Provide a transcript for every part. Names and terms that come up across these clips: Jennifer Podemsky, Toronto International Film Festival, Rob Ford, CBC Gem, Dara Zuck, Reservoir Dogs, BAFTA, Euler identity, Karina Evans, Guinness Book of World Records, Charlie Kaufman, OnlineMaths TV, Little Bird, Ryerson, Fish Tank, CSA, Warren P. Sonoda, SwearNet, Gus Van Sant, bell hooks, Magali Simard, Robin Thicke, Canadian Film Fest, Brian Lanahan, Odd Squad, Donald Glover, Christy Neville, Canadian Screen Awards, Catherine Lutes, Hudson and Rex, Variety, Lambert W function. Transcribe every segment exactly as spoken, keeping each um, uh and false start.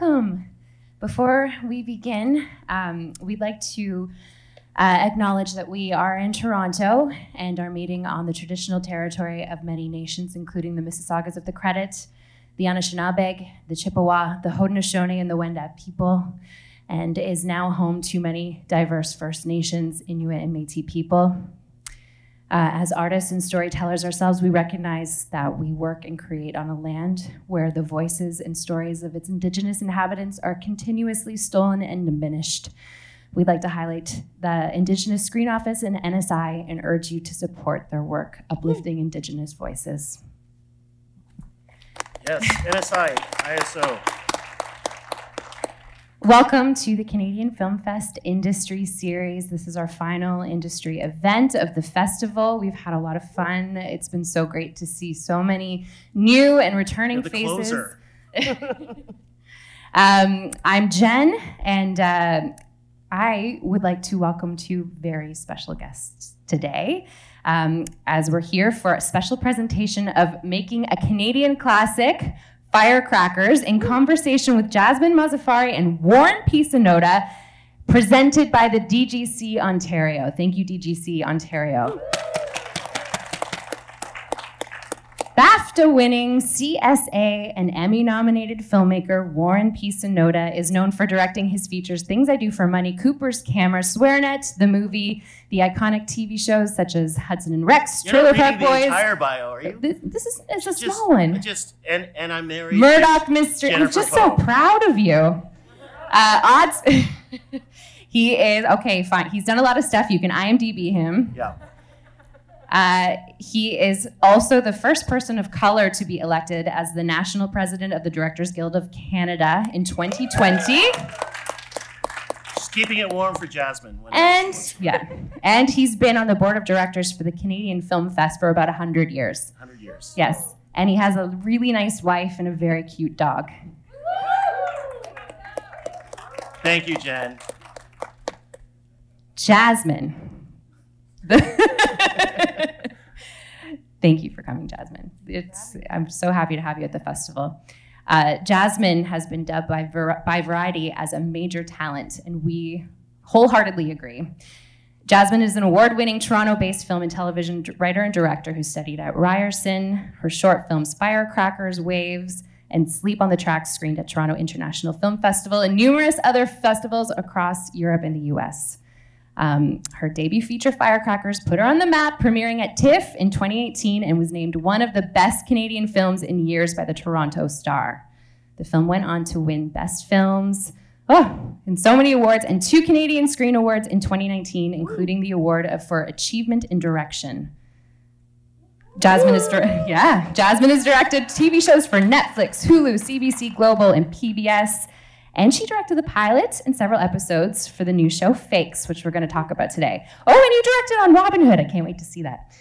welcome. Before we begin, um, we'd like to uh, acknowledge that we are in Toronto and are meeting on the traditional territory of many nations, including the Mississaugas of the Credit, the Anishinaabe, the Chippewa, the Haudenosaunee, and the Wendat people, and is now home to many diverse First Nations, Inuit, and Métis people. Uh, as artists and storytellers ourselves, we recognize that we work and create on a land where the voices and stories of its Indigenous inhabitants are continuously stolen and diminished. We'd like to highlight the Indigenous Screen Office and N S I and urge you to support their work, uplifting Indigenous voices. Yes, N S I, I S O. Welcome to the Canadian Film Fest Industry Series. This is our final industry event of the festival. We've had a lot of fun. It's been so great to see so many new and returning faces. You're the closer. um, I'm Jen, and uh, I would like to welcome two very special guests today, um, as we're here for a special presentation of Making a Canadian Classic, Firecrackers, in conversation with Jasmin Mozaffari and Warren P. Sonoda, presented by the D G C Ontario. Thank you, D G C Ontario. BAFTA-winning C S A and Emmy-nominated filmmaker Warren P. Sonoda is known for directing his features Things I Do for Money, Cooper's Camera, SwearNet, the movie, the iconic T V shows such as Hudson and Rex, You're Trailer Park Boys. The entire bio, are you? This, this is it's a just, small one. Just and and I'm married. Murdoch Mysteries. I'm just Poe. so proud of you. Uh, odds. He is okay. Fine. He's done a lot of stuff. You can I M D B him. Yeah. Uh, he is also the first person of color to be elected as the national president of the Directors Guild of Canada in twenty twenty. Just keeping it warm for Jasmin. And yeah, and he's been on the board of directors for the Canadian Film Fest for about one hundred years. one hundred years. Yes, and he has a really nice wife and a very cute dog. Thank you, Jen. Jasmin. Thank you for coming, Jasmin. It's, I'm so happy to have you at the festival. Uh, Jasmin has been dubbed by, Var by Variety as a major talent, and we wholeheartedly agree. Jasmin is an award-winning Toronto-based film and television writer and director who studied at Ryerson. Her short films Firecrackers, Waves, and Sleep on the Track screened at Toronto International Film Festival and numerous other festivals across Europe and the U S. Um, her debut feature, Firecrackers, put her on the map, premiering at TIFF in twenty eighteen and was named one of the best Canadian films in years by the Toronto Star. The film went on to win Best Films oh, in so many awards and two Canadian Screen Awards in twenty nineteen, including the award of, for Achievement in Direction. Jasmin has, yeah, Jasmin has directed T V shows for Netflix, Hulu, C B C Global, and P B S. And she directed the pilot and several episodes for the new show Fakes, which we're going to talk about today. Oh, and you directed on Robin Hood. I can't wait to see that.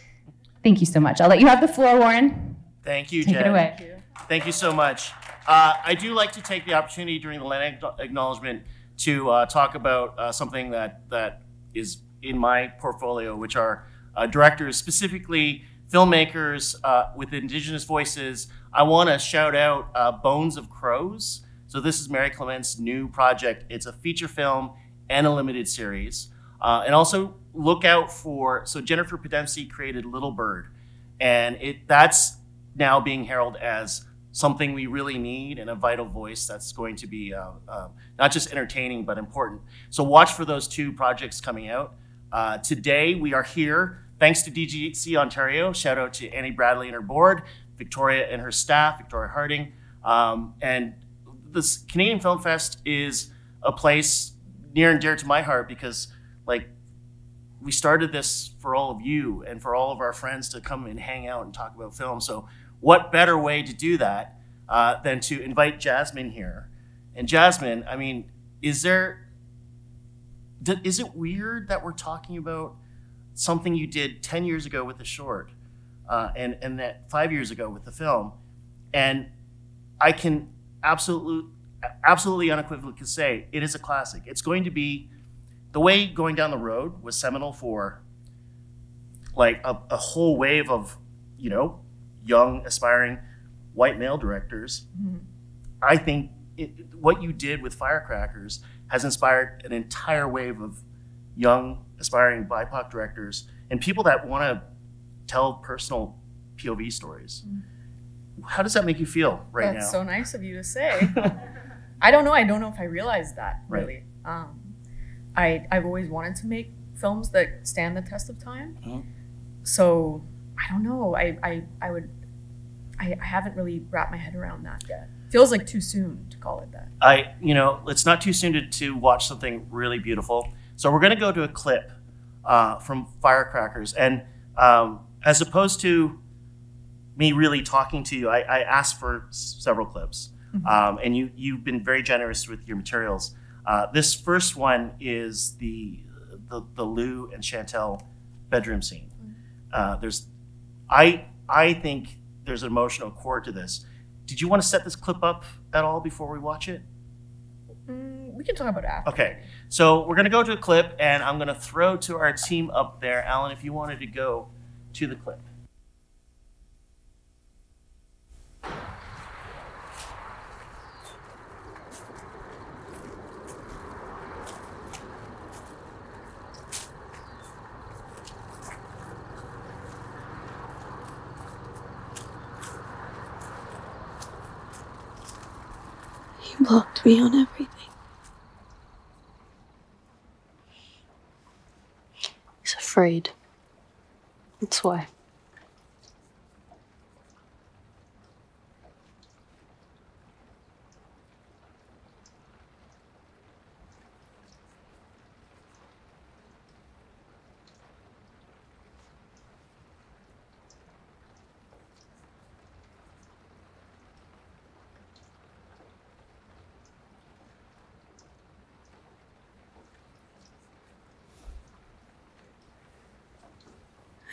Thank you so much. I'll let you have the floor, Warren. Thank you, Jen. Take it away. Thank you, Thank you so much. Uh, I do like to take the opportunity during the land acknowledgement to uh, talk about uh, something that, that is in my portfolio, which are uh, directors, specifically filmmakers uh, with Indigenous voices. I want to shout out uh, Bones of Crows. So this is Mary Clement's new project. It's a feature film and a limited series. Uh, and also look out for, so Jennifer Podemsky created Little Bird. And it that's now being heralded as something we really need and a vital voice that's going to be uh, uh, not just entertaining, but important. So watch for those two projects coming out. Uh, today we are here, thanks to D G C Ontario. Shout out to Annie Bradley and her board, Victoria and her staff, Victoria Harding, um, and this Canadian Film Fest is a place near and dear to my heart because, like, we started this for all of you and for all of our friends to come and hang out and talk about film. So what better way to do that uh, than to invite Jasmin here? And Jasmin, I mean, is there, is it weird that we're talking about something you did ten years ago with the short uh, and, and that five years ago with the film? And I can, Absolutely, absolutely unequivocally can say it is a classic. It's going to be, the way Going Down the Road was seminal for like a, a whole wave of, you know, young, aspiring white male directors. Mm-hmm. I think it, what you did with Firecrackers has inspired an entire wave of young, aspiring B I P O C directors and people that want to tell personal P O V stories. Mm. How does that make you feel right That's now? That's so nice of you to say. I don't know. I don't know if I realized that, really. Right. Um, I, I've always wanted to make films that stand the test of time. Mm-hmm. So I don't know. I, I, I would, I, I haven't really wrapped my head around that yet. Feels like too soon to call it that. I, you know, it's not too soon to, to watch something really beautiful. So we're going to go to a clip uh, from Firecrackers. And um, as opposed to me really talking to you, I, I asked for s several clips. Mm-hmm. um, and you, you've been very generous with your materials. Uh, this first one is the, the, the Lou and Chantel bedroom scene. Uh, there's, I, I think there's an emotional core to this. Did you want to set this clip up at all before we watch it? Mm, we can talk about it after. Okay, so we're going to go to a clip, and I'm going to throw to our team up there. Alan, if you wanted to go to the clip. Blocked me on everything. He's afraid. That's why.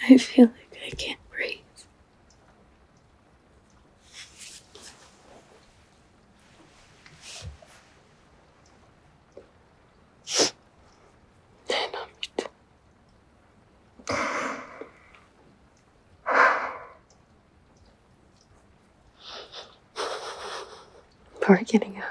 I feel like I can't breathe. We're getting out.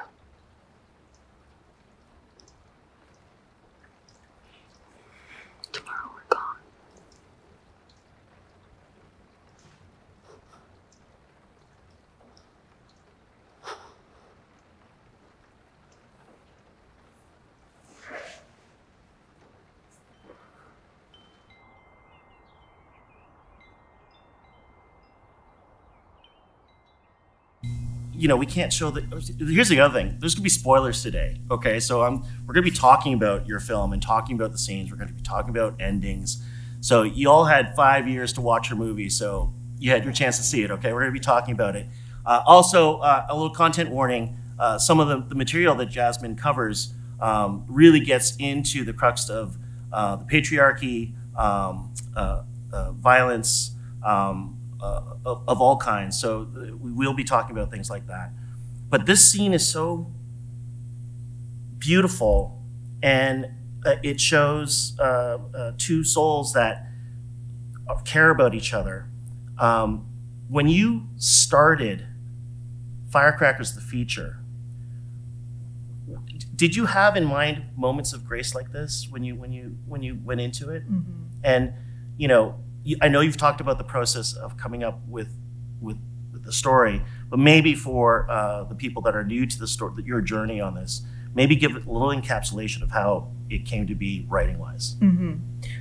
You know, we can't show the, here's the other thing. There's gonna be spoilers today, okay? So um, we're gonna be talking about your film and talking about the scenes. We're gonna be talking about endings. So you all had five years to watch your movie, so you had your chance to see it, okay? We're gonna be talking about it. Uh, also, uh, a little content warning. Uh, some of the, the material that Jasmin covers um, really gets into the crux of uh, the patriarchy, um, uh, uh, violence, um, Uh, of, of all kinds, so we will be talking about things like that. But this scene is so beautiful, and uh, it shows uh, uh, two souls that care about each other. Um, when you started Firecrackers, the feature, did you have in mind moments of grace like this when you when you when you went into it? Mm-hmm. And you know, I know you've talked about the process of coming up with, with, with the story, but maybe for uh, the people that are new to the story, that your journey on this, maybe give it a little encapsulation of how it came to be writing-wise. Mm-hmm.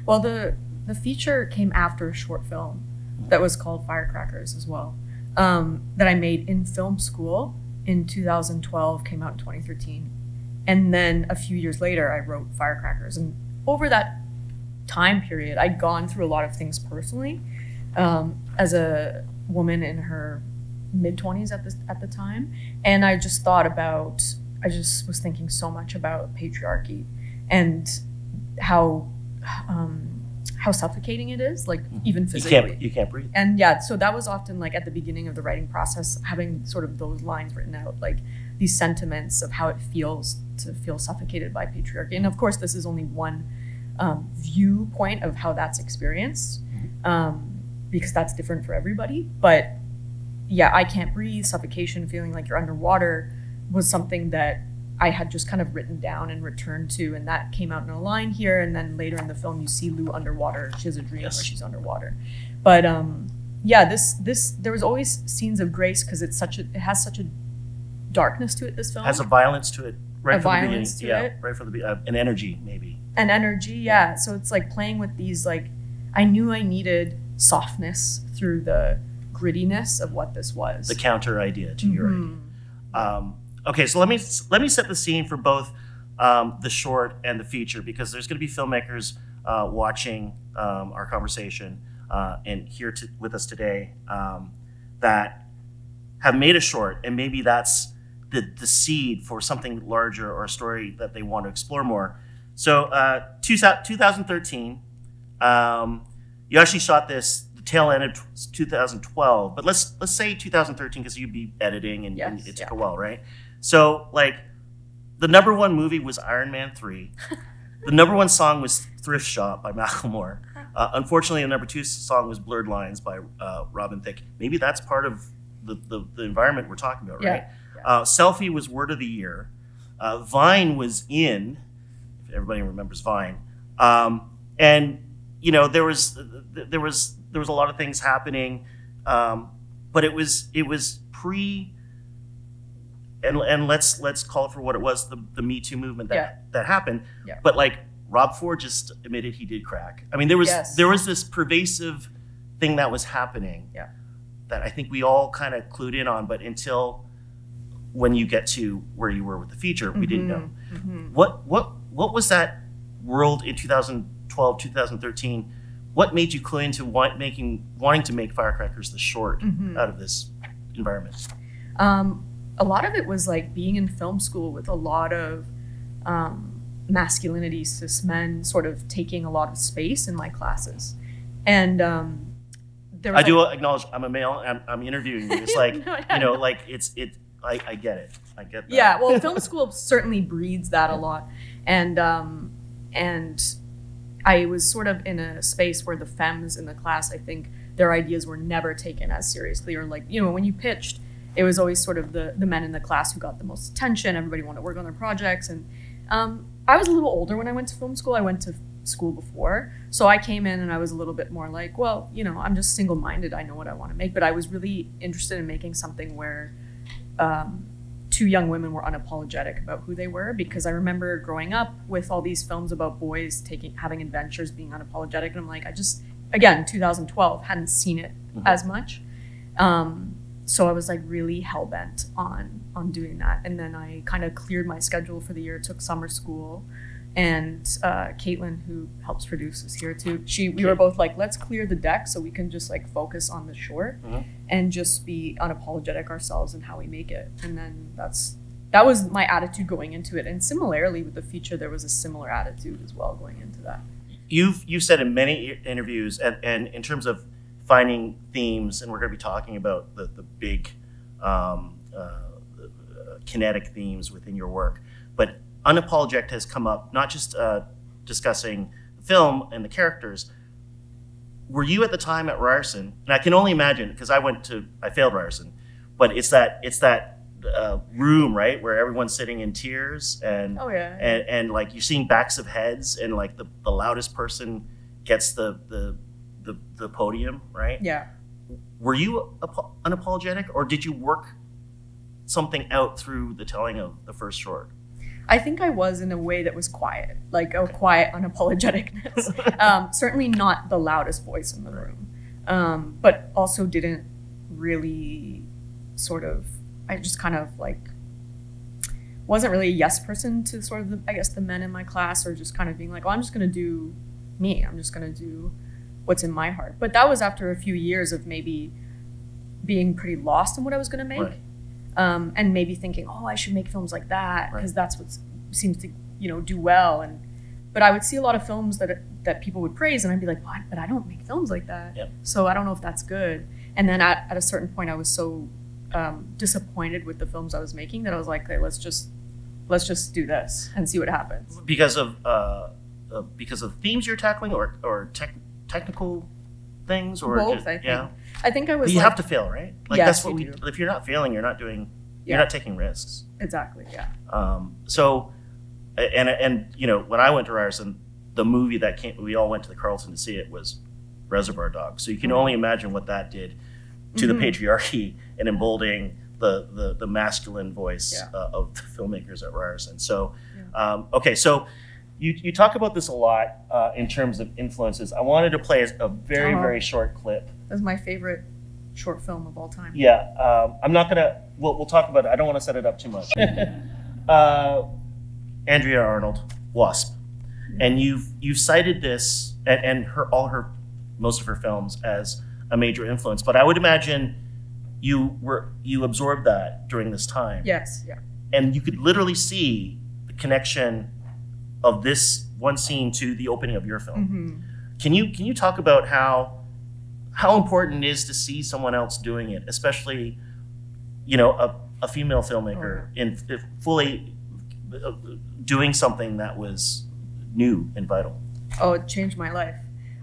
Well, the the feature came after a short film that was called Firecrackers as well, um, that I made in film school in two thousand twelve, came out in twenty thirteen, and then a few years later, I wrote Firecrackers, and over that time period, I'd gone through a lot of things personally, um, as a woman in her mid twenties at this at the time, and I just thought about, I just was thinking so much about patriarchy and how um, how suffocating it is, like even physically. You can't, you can't breathe. And yeah, so that was often like at the beginning of the writing process, having sort of those lines written out, like these sentiments of how it feels to feel suffocated by patriarchy. And of course, this is only one Um, viewpoint of how that's experienced, um, because that's different for everybody. But yeah, I can't breathe, suffocation, feeling like you're underwater, was something that I had just kind of written down and returned to, and that came out in a line here. And then later in the film, you see Lou underwater. She has a dream yes. where she's underwater. But um, yeah, this this there was always scenes of grace because it's such a it has such a darkness to it. This film it has a violence to it, right a from the beginning. To yeah, it. right from the uh, an energy maybe. An energy, yeah. yeah. So it's like playing with these. Like I knew I needed softness through the grittiness of what this was. The counter idea to mm-hmm. your idea. Um, Okay, so let me let me set the scene for both um, the short and the feature, because there's going to be filmmakers uh, watching um, our conversation uh, and here to, with us today um, that have made a short, and maybe that's the, the seed for something larger or a story that they want to explore more. So uh, two thousand thirteen, um, you actually shot this. Tail end of two thousand twelve, but let's let's say two thousand thirteen because you'd be editing and, yes, and it took yeah. a while, right? So like the number one movie was Iron Man three. The number one song was Thrift Shop by Macklemore. Uh, unfortunately, the number two song was Blurred Lines by uh, Robin Thicke. Maybe that's part of the, the, the environment we're talking about, right? Yeah. Yeah. Uh, Selfie was Word of the Year. Uh, Vine was in, if everybody remembers Vine. Um, and, you know, there was, there was, There was a lot of things happening, um, but it was it was pre, and and let's let's call it for what it was, the the Me Too movement that yeah. that happened. Yeah. But like Rob Ford just admitted he did crack. I mean, there was yes. there was this pervasive thing that was happening yeah. that I think we all kind of clued in on, but until when you get to where you were with the feature, mm-hmm. we didn't know. Mm-hmm. What what what was that world in two thousand twelve, two thousand thirteen? What made you clue into want, making, wanting to make Firecrackers the short mm-hmm. out of this environment? Um, a lot of it was like being in film school with a lot of um, masculinity, cis men sort of taking a lot of space in my classes. And um, there was I like, do acknowledge I'm a male, I'm, I'm interviewing you. It's like, no, you know, like it's, it. I, I get it, I get that. Yeah, well, film school certainly breeds that a lot. And, um, and, I was sort of in a space where the femmes in the class, I think their ideas were never taken as seriously, or like, you know, when you pitched, it was always sort of the, the men in the class who got the most attention. Everybody wanted to work on their projects. And um, I was a little older when I went to film school. I went to school before. So I came in and I was a little bit more like, well, you know, I'm just single-minded. I know what I want to make. But I was really interested in making something where um, two young women were unapologetic about who they were, because I remember growing up with all these films about boys taking having adventures, being unapologetic, and I'm like, I just, again, two thousand twelve, hadn't seen it mm-hmm. as much. Um, so I was like really hell-bent on, on doing that. And then I kind of cleared my schedule for the year, took summer school, and uh, Caitlin, who helps produce, is here too. She, we were both like, let's clear the deck so we can just like focus on the short mm-hmm. and just be unapologetic ourselves and how we make it. And then that's, that was my attitude going into it. And similarly with the feature, there was a similar attitude as well going into that. You've, you've said in many interviews, and, and in terms of finding themes, and we're going to be talking about the, the big um, uh, kinetic themes within your work, but unapologetic has come up, not just uh, discussing the film and the characters. Were you at the time at Ryerson, and I can only imagine, because I went to, I failed Ryerson, but it's that it's that uh, room, right, where everyone's sitting in tears, and, oh, yeah. and and like you're seeing backs of heads, and like the, the loudest person gets the, the the the podium, right? Yeah. Were you unapologetic, or did you work something out through the telling of the first short? I think I was in a way that was quiet, like a quiet unapologeticness. Um, certainly not the loudest voice in the room, um, but also didn't really sort of, I just kind of like, wasn't really a yes person to sort of, the, I guess, the men in my class, or just kind of being like, oh, I'm just gonna do me. I'm just gonna do what's in my heart. But that was after a few years of maybe being pretty lost in what I was gonna make. Right. Um, and maybe thinking, oh, I should make films like that because right. that's what seems to, you know, do well. And but I would see a lot of films that that people would praise, and I'd be like, what? But I don't make films like that, yep. so I don't know if that's good. And then at, at a certain point, I was so um, disappointed with the films I was making that I was like, okay, let's just let's just do this and see what happens. Because of uh, uh, because of themes you're tackling, or or tech technical things, or both. Just, I think. Yeah. I think I was. You like, have to fail, right? Like yes, that's what we. Do. If you're not failing, you're not doing. Yeah. You're not taking risks. Exactly, yeah. Um, so, and, and you know, when I went to Ryerson, the movie that came, we all went to the Carlton to see it, was Reservoir Dogs. So you can only imagine what that did to mm-hmm. the patriarchy and emboldening the, the, the masculine voice yeah. uh, of the filmmakers at Ryerson. So, yeah. um, okay, so you, you talk about this a lot uh, in terms of influences. I wanted to play a very, uh-huh. very short clip. That's my favorite short film of all time. Yeah, um, I'm not gonna, we'll, we'll talk about it. I don't wanna set it up too much. uh, Andrea Arnold, Wasp. Yeah. And you've, you've cited this and, and her all her, most of her films as a major influence, but I would imagine you were, you absorbed that during this time. Yes, yeah. And you could literally see the connection of this one scene to the opening of your film. Mm-hmm. Can you, can you talk about how, how important it is to see someone else doing it, especially, you know, a, a female filmmaker oh. in, in fully doing something that was new and vital? Oh, it changed my life.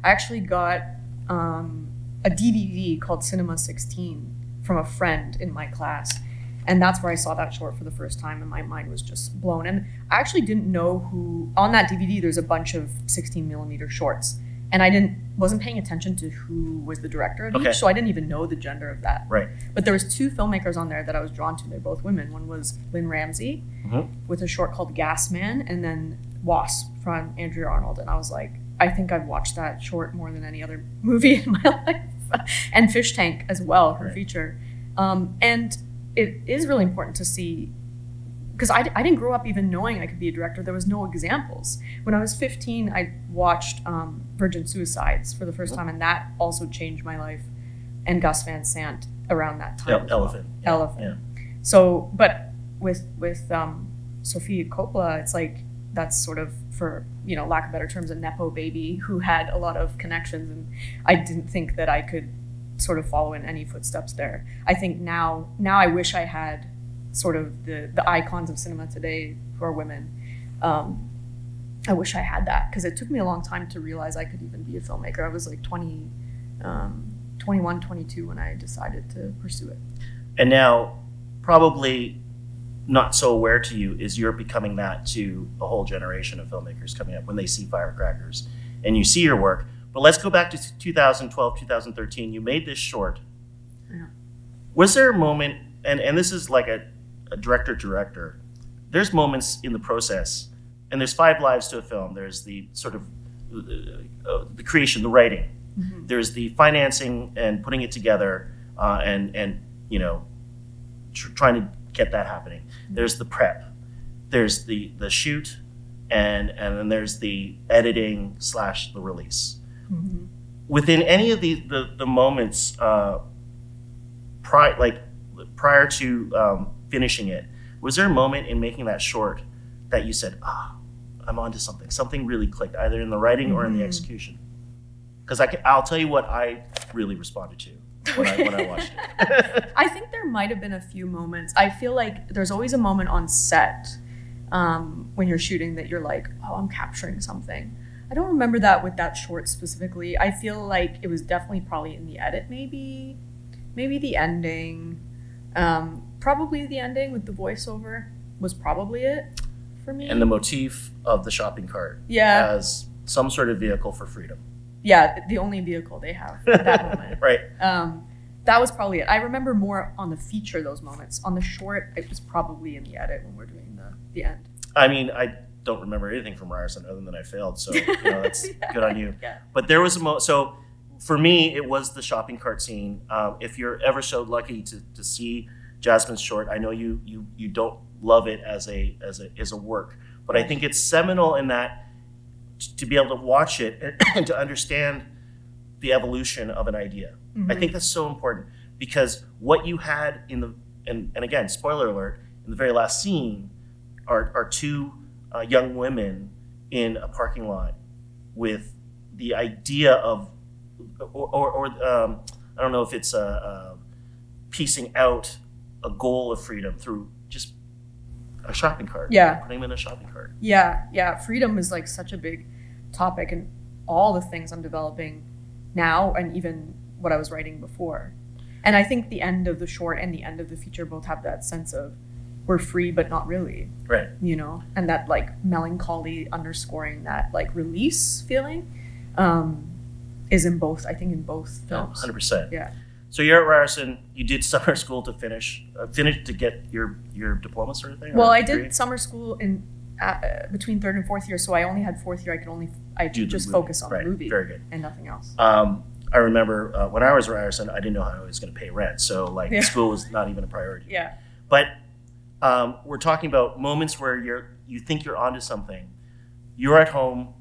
I actually got um, a D V D called Cinema sixteen from a friend in my class. And that's where I saw that short for the first time, and my mind was just blown. And I actually didn't know who, on that D V D, there's a bunch of sixteen millimeter shorts. And I didn't, wasn't paying attention to who was the director of okay. each, so I didn't even know the gender of that. Right. But there was two filmmakers on there that I was drawn to. They're both women. One was Lynn Ramsey mm-hmm. with a short called Gas Man, and then Wasp from Andrea Arnold. And I was like, I think I've watched that short more than any other movie in my life. And Fish Tank as well, her right. feature. Um, and it is really important to see, because I, I didn't grow up even knowing I could be a director. There was no examples. When I was fifteen, I watched um, Virgin Suicides for the first time, and that also changed my life. And Gus Van Sant around that time. Elephant. Yeah. Elephant. Yeah. So, but with with um, Sofia Coppola, it's like, that's sort of, for you know, lack of better terms, a nepo baby who had a lot of connections, and I didn't think that I could sort of follow in any footsteps there. I think now, now I wish I had sort of the, the icons of cinema today who are women. Um, I wish I had that, because it took me a long time to realize I could even be a filmmaker. I was like twenty, um, twenty-one, twenty-two when I decided to pursue it. And now, probably not so aware to you, is you're becoming that to a whole generation of filmmakers coming up when they see Firecrackers and you see your work. But let's go back to two thousand twelve, two thousand thirteen. You made this short. Yeah. Was there a moment, and, and this is like a a director director, there's moments in the process, and there's five lives to a film. There's the sort of uh, the creation, the writing. Mm-hmm. There's the financing and putting it together, uh, and and you know, tr trying to get that happening. Mm-hmm. There's the prep. There's the the shoot, and and then there's the editing slash the release. Mm-hmm. Within any of the the, the moments, uh, prior like prior to um, finishing it, was there a moment in making that short that you said, ah, oh, I'm onto something, something really clicked, either in the writing or in the execution? Because I can, I'll tell you what I really responded to when, I, when I watched it. I think there might have been a few moments. I feel like there's always a moment on set um, when you're shooting that you're like, oh, I'm capturing something. I don't remember that with that short specifically. I feel like it was definitely probably in the edit, maybe, maybe the ending. Um, Probably the ending with the voiceover was probably it for me. And the motif of the shopping cart yeah. as some sort of vehicle for freedom. Yeah, the only vehicle they have at that moment. Right. Um, that was probably it. I remember more on the feature those moments. On the short, it was probably in the edit when we're doing the, the end. I mean, I don't remember anything from Ryerson other than I failed, so you know, that's yeah. good on you. Yeah. But there was a mo- so for me, it was the shopping cart scene. Um, if you're ever so lucky to, to see Jasmin's short, I know you you you don't love it as a as a as a work, but I think it's seminal in that to be able to watch it and, and to understand the evolution of an idea. Mm-hmm. I think that's so important, because what you had in the and, and again, spoiler alert, in the very last scene are are two uh, young women in a parking lot with the idea of or or, or um, I don't know if it's a, a piecing out a goal of freedom through just a shopping cart. Yeah. Putting them in a shopping cart. Yeah, yeah. Freedom is like such a big topic, and all the things I'm developing now and even what I was writing before. And I think the end of the short and the end of the feature both have that sense of we're free, but not really. Right. You know, and that like melancholy underscoring that like release feeling um, is in both, I think in both films. Yeah, one hundred percent. Yeah. So you're at Ryerson, you did summer school to finish, uh, finish to get your, your diploma sort of thing? Well, I did summer school in uh, between third and fourth year. So I only had fourth year. I could only, I could just focus on the movie. Very good. And nothing else. Um, I remember uh, when I was at Ryerson, I didn't know how I was going to pay rent. So like yeah. school was not even a priority. Yeah. But um, we're talking about moments where you're, you think you're onto something. You're at home,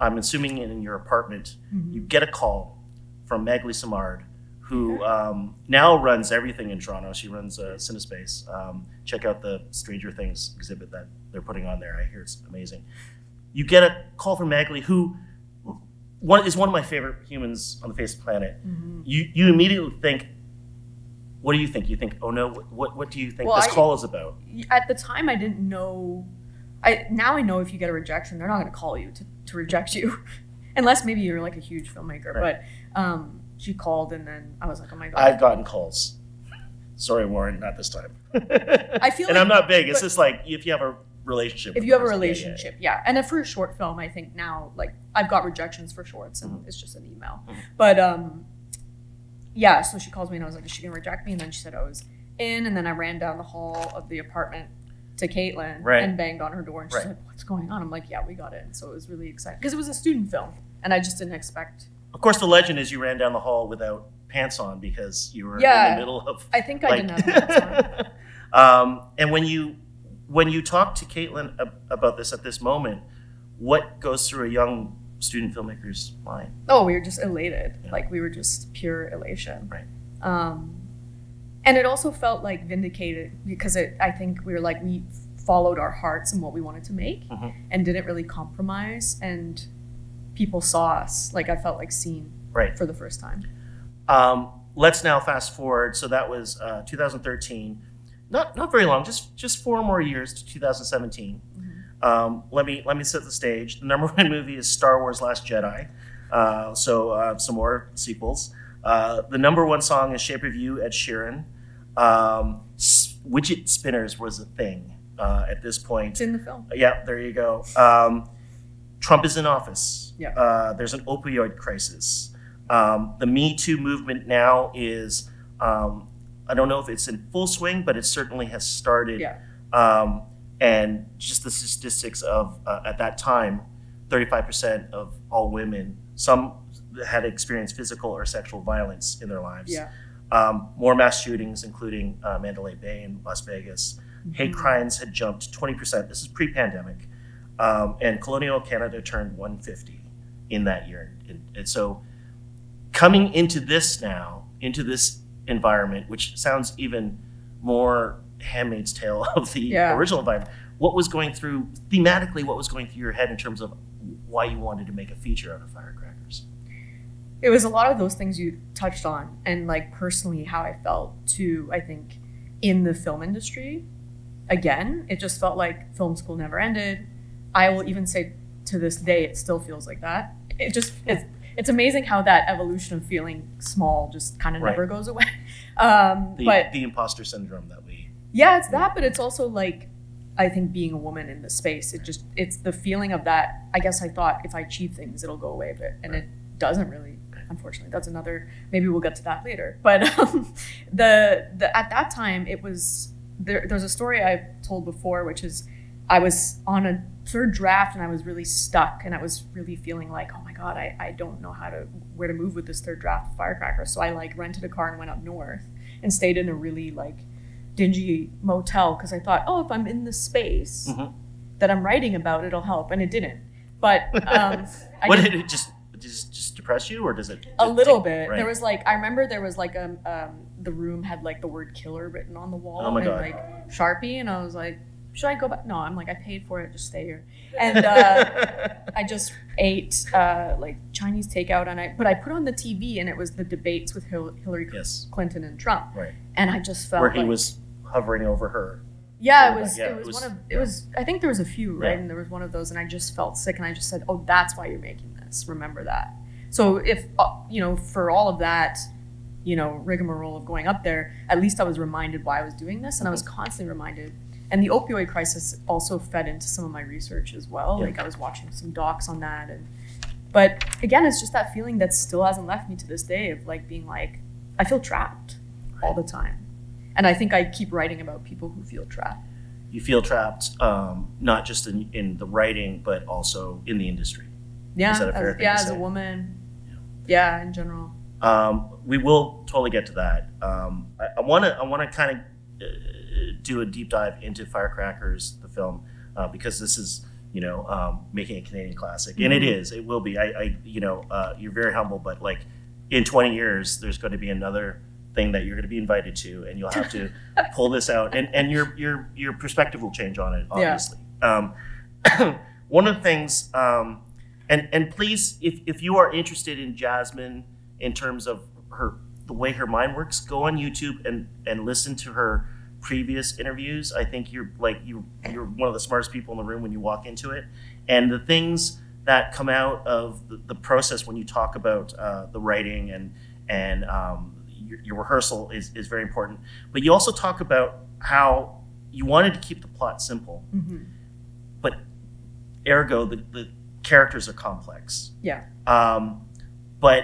I'm assuming in your apartment, mm-hmm. you get a call from Magali Simard, who um, now runs everything in Toronto. She runs uh, CineSpace. Um, check out the Stranger Things exhibit that they're putting on there. I hear it's amazing. You get a call from Magali, who one, is one of my favorite humans on the face of the planet. Mm-hmm. You you immediately think, what do you think? You think, oh no, what what do you think well, this I, call is about? At the time, I didn't know. I now I know if you get a rejection, they're not going to call you to, to reject you, unless maybe you're like a huge filmmaker. Right. But um, she called, and then I was like, oh my God. I've gotten calls. Sorry, Warren, not this time. I feel, and like, I'm not big. It's just like if you have a relationship. If you have a relationship, yeah, yeah, yeah. yeah. And if for a short film, I think now, like I've got rejections for shorts, and mm-hmm. it's just an email. Mm-hmm. But um, yeah, so she calls me, and I was like, is she gonna reject me? And then she said I was in, and then I ran down the hall of the apartment to Caitlin right. and banged on her door, and she's right. like, what's going on? I'm like, yeah, we got it. And so it was really exciting because it was a student film, and I just didn't expect. Of course, the legend is you ran down the hall without pants on because you were yeah, in the middle of. I think I like, didn't have pants on. um, and when you when you talk to Caitlin about this at this moment, what goes through a young student filmmaker's mind? Oh, we were just elated. Yeah. Like we were just pure elation. Right. Um, and it also felt like vindicated because it, I think we were like we followed our hearts and what we wanted to make, mm-hmm. and didn't really compromise and. People saw us, like I felt like seen right. for the first time. Um, let's now fast forward. So that was uh, two thousand thirteen, not not very long, just just four more years to two thousand seventeen. Mm-hmm. um, let me let me set the stage. The number one movie is Star Wars: Last Jedi. Uh, so uh, some more sequels. Uh, the number one song is "Shape of You" Ed Sheeran. Um, widget spinners was a thing uh, at this point. It's in the film. Yeah, there you go. Um, Trump is in office. Yeah. Uh, there's an opioid crisis. Um, the Me Too movement now is, um, I don't know if it's in full swing, but it certainly has started. Yeah. Um, and just the statistics of, uh, at that time, thirty-five percent of all women, some had experienced physical or sexual violence in their lives. Yeah. Um, more mass shootings, including uh, Mandalay Bay and Las Vegas. Mm-hmm. Hate crimes had jumped twenty percent. This is pre-pandemic. Um, and colonial Canada turned one hundred fifty in that year. And, and so coming into this now, into this environment, which sounds even more Handmaid's Tale of the yeah. original environment, what was going through, thematically, what was going through your head in terms of why you wanted to make a feature out of Firecrackers? It was a lot of those things you touched on, and like personally how I felt too, I think, in the film industry. Again, it just felt like film school never ended. I will even say to this day, it still feels like that. It just, it's, it's amazing how that evolution of feeling small just kind of right. never goes away. Um, the, but the imposter syndrome that we. Yeah, it's that, but it's also like, I think being a woman in the space, it just, it's the feeling of that. I guess I thought if I achieve things, it'll go away a bit. And right. it doesn't really, unfortunately. That's another, maybe we'll get to that later. But um, the, the at that time it was, there, there's a story I've told before, which is I was on a third draft and I was really stuck and I was really feeling like, oh my God, I, I don't know how to, where to move with this third draft of Firecracker. So I like rented a car and went up north and stayed in a really like dingy motel. Cause I thought, oh, if I'm in the space mm-hmm. that I'm writing about, it'll help. And it didn't, but um, I what did it just, just, just depress you or does it? Does a little take, bit. Right? There was like, I remember there was like, um, um, the room had like the word killer written on the wall oh my and God. Like Sharpie. And I was like, should I go back? No, I'm like, I paid for it, just stay here. And uh, I just ate uh, like Chinese takeout, and I, but I put on the T V and it was the debates with Hil Hillary yes. Clinton and Trump. Right. And I just felt where he like, was hovering over her. Yeah, it was, yeah, it was, it was one of, it yeah. was, I think there was a few, right? Yeah. And there was one of those and I just felt sick and I just said, oh, that's why you're making this, remember that. So if, uh, you know, for all of that, you know, rigmarole of going up there, at least I was reminded why I was doing this and mm-hmm. I was constantly reminded And the opioid crisis also fed into some of my research as well. Yeah. Like I was watching some docs on that. And, but again, it's just that feeling that still hasn't left me to this day of like being like, I feel trapped all the time. And I think I keep writing about people who feel trapped. You feel trapped, um, not just in, in the writing, but also in the industry. Yeah, is that a fair as, thing yeah, to as say? a woman. Yeah, yeah in general. Um, we will totally get to that. Um, I want to I want to kind of uh, do a deep dive into Firecrackers, the film, uh, because this is, you know, um, making a Canadian classic, mm-hmm. and it is. It will be. I, I you know, uh, you're very humble, but like in twenty years, there's going to be another thing that you're going to be invited to, and you'll have to pull this out, and and your your your perspective will change on it, obviously. Yeah. Um, one of the things, um, and and please, if if you are interested in Jasmin in terms of her the way her mind works, go on YouTube and and listen to her previous interviews. I think you're like you you're one of the smartest people in the room when you walk into it, and the things that come out of the, the process when you talk about uh, the writing and and um, Your, your rehearsal is, is very important, but you also talk about how you wanted to keep the plot simple, mm-hmm. but ergo the, the characters are complex. Yeah. Um, but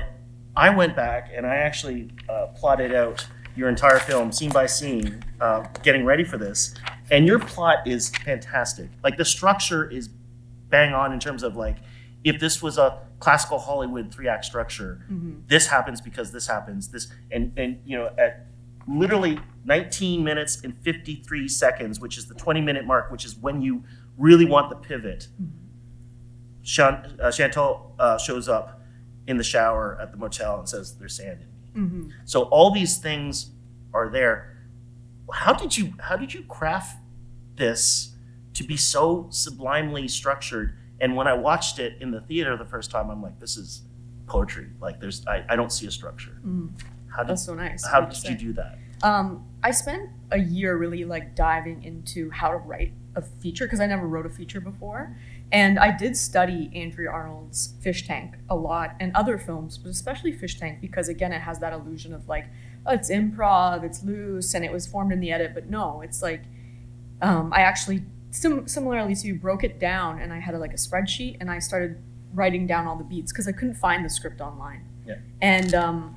I went back and I actually uh, plotted out your entire film scene by scene, uh, getting ready for this, and your plot is fantastic. Like the structure is bang on in terms of like, if this was a classical Hollywood three-act structure, mm-hmm. this happens because this happens. This and and you know at literally nineteen minutes and fifty-three seconds, which is the twenty-minute mark, which is when you really want the pivot. Mm-hmm. Chant, uh, Chantal uh, shows up in the shower at the motel and says, "There's sand in me." Mm-hmm. So all these things are there. How did you how did you craft this to be so sublimely structured? And when I watched it in the theater the first time, I'm like, this is poetry. Like there's, I, I don't see a structure. Mm. How did, That's so nice. How did you do that? Um, I spent a year really like diving into how to write a feature because I never wrote a feature before. And I did study Andrea Arnold's Fish Tank a lot and other films, but especially Fish Tank, because again, it has that illusion of like, oh, it's improv, it's loose, and it was formed in the edit. But no, it's like, um, I actually Sim similarly, so you broke it down, and I had a, like a spreadsheet, and I started writing down all the beats because I couldn't find the script online. Yeah. And um,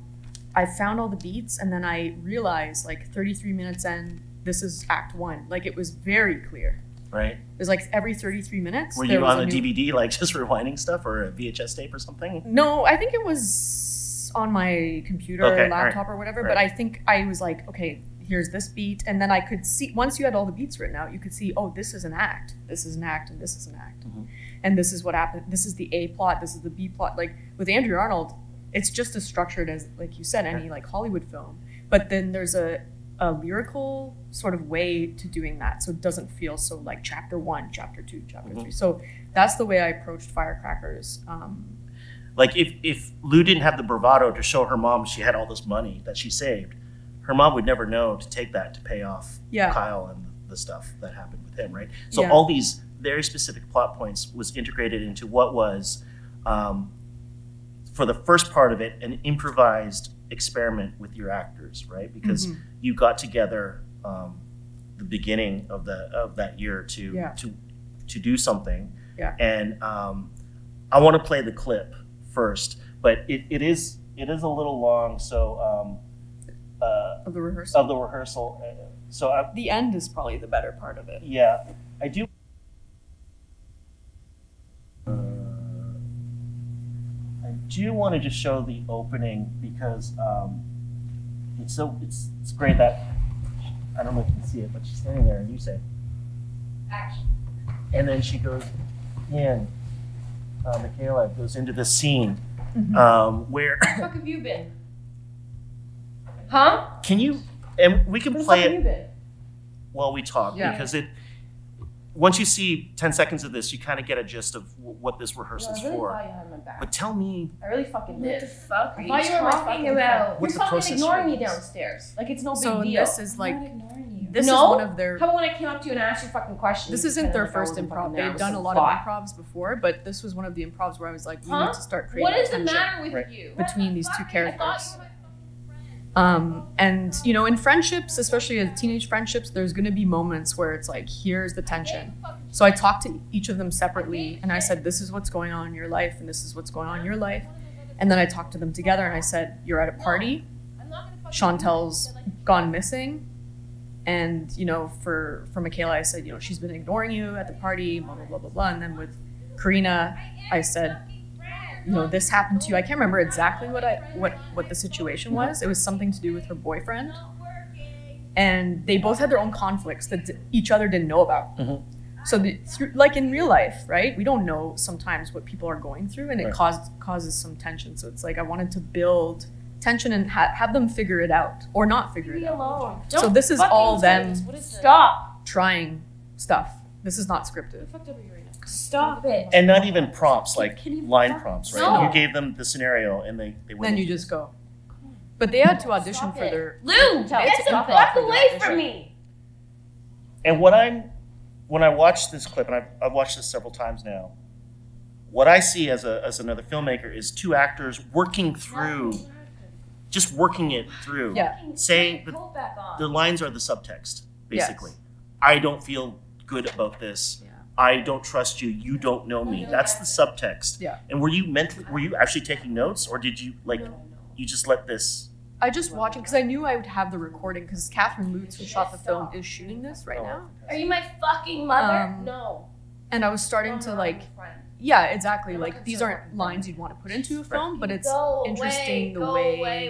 I found all the beats, and then I realized like thirty-three minutes in, this is act one. Like it was very clear. Right. It was like every thirty-three minutes. Were you on a D V D, like just rewinding stuff, or a V H S tape or something? No, I think it was on my computer, okay, or laptop, right, or whatever. Right. But I think I was like, okay, here's this beat, and then I could see, once you had all the beats written out, you could see, oh, this is an act, this is an act, and this is an act. Mm-hmm. And this is what happened, this is the A plot, this is the B plot. Like with Andrea Arnold, it's just as structured as, like you said, any like Hollywood film. But then there's a, a lyrical sort of way to doing that, so it doesn't feel so like chapter one, chapter two, chapter mm-hmm. three. So that's the way I approached Firecrackers. Um, like if, if Lou didn't have the bravado to show her mom she had all this money that she saved, her mom would never know to take that to pay off yeah. Kyle and the stuff that happened with him, right? So yeah. all these very specific plot points was integrated into what was, um, for the first part of it, an improvised experiment with your actors, right? Because mm-hmm. you got together um, the beginning of the of that year to yeah. to to do something, yeah. and um, I want to play the clip first, but it, it is it is a little long, so. Um, Uh, of the rehearsal. Of the rehearsal. So I, the end is probably the better part of it. Yeah, I do. Uh, I do want to just show the opening because um, it's so it's it's great that I don't know if you can see it, but she's standing there and you say, "Action," and then she goes in. Uh, Michaela goes into the scene mm-hmm. um, where. Where the fuck have you been? Huh? Can you, and we can play it while we talk yeah. because it, once you see ten seconds of this, you kind of get a gist of what this rehearsal's no, I really for. You had my back. But tell me. I really fucking did. What the fuck are you, you talking about? You're fucking ignoring me downstairs. Like it's no big so deal. So this is like, I'm not ignoring you. This no? is one of their. How about when I came up to you and asked you fucking questions? This isn't their like first improv. They've done a lot thought. of improvs before, but this was one of the improvs where I was like, we huh? need to start creating What is the matter with right. you? Between these two characters. Um, and, you know, in friendships, especially as teenage friendships, there's going to be moments where it's like, here's the tension. So I talked to each of them separately and I said, this is what's going on in your life and this is what's going on in your life. And then I talked to them together and I said, you're at a party. Chantel's gone missing. And, you know, for, for Michaela, I said, you know, she's been ignoring you at the party, blah, blah, blah, blah, blah. And then with Karina, I said, you know, this happened to you. I can't remember exactly what I what what the situation was. It was something to do with her boyfriend, and they both had their own conflicts that each other didn't know about. Mm-hmm. So, the, through, like in real life, right? We don't know sometimes what people are going through, and it right. causes causes some tension. So it's like I wanted to build tension and ha have them figure it out or not figure Leave it out. Alone. So don't this is all them stop trying stuff. This is not scripted. Stop it. And not even prompts, like line prompts, right? No. You gave them the scenario and they, they went. Then you just go. But they had to audition for their. Lou, get the fuck away from me. And what I'm, when I watch this clip, and I've, I've watched this several times now, what I see as, a, as another filmmaker is two actors working through, just working it through, yeah. saying that the lines are the subtext, basically. Yes. I don't feel good about this. Yeah. I don't trust you, you don't know me. That's the subtext. Yeah. And were you mentally, were you actually taking notes or did you like, you just let this? I just watched it because I knew I would have the recording because Catherine Lutes, who shot the film, is shooting this right now. Are you my fucking mother? Um, no. And I was starting to like, yeah, exactly. Like these aren't lines you'd want to put into a film, but it's interesting the way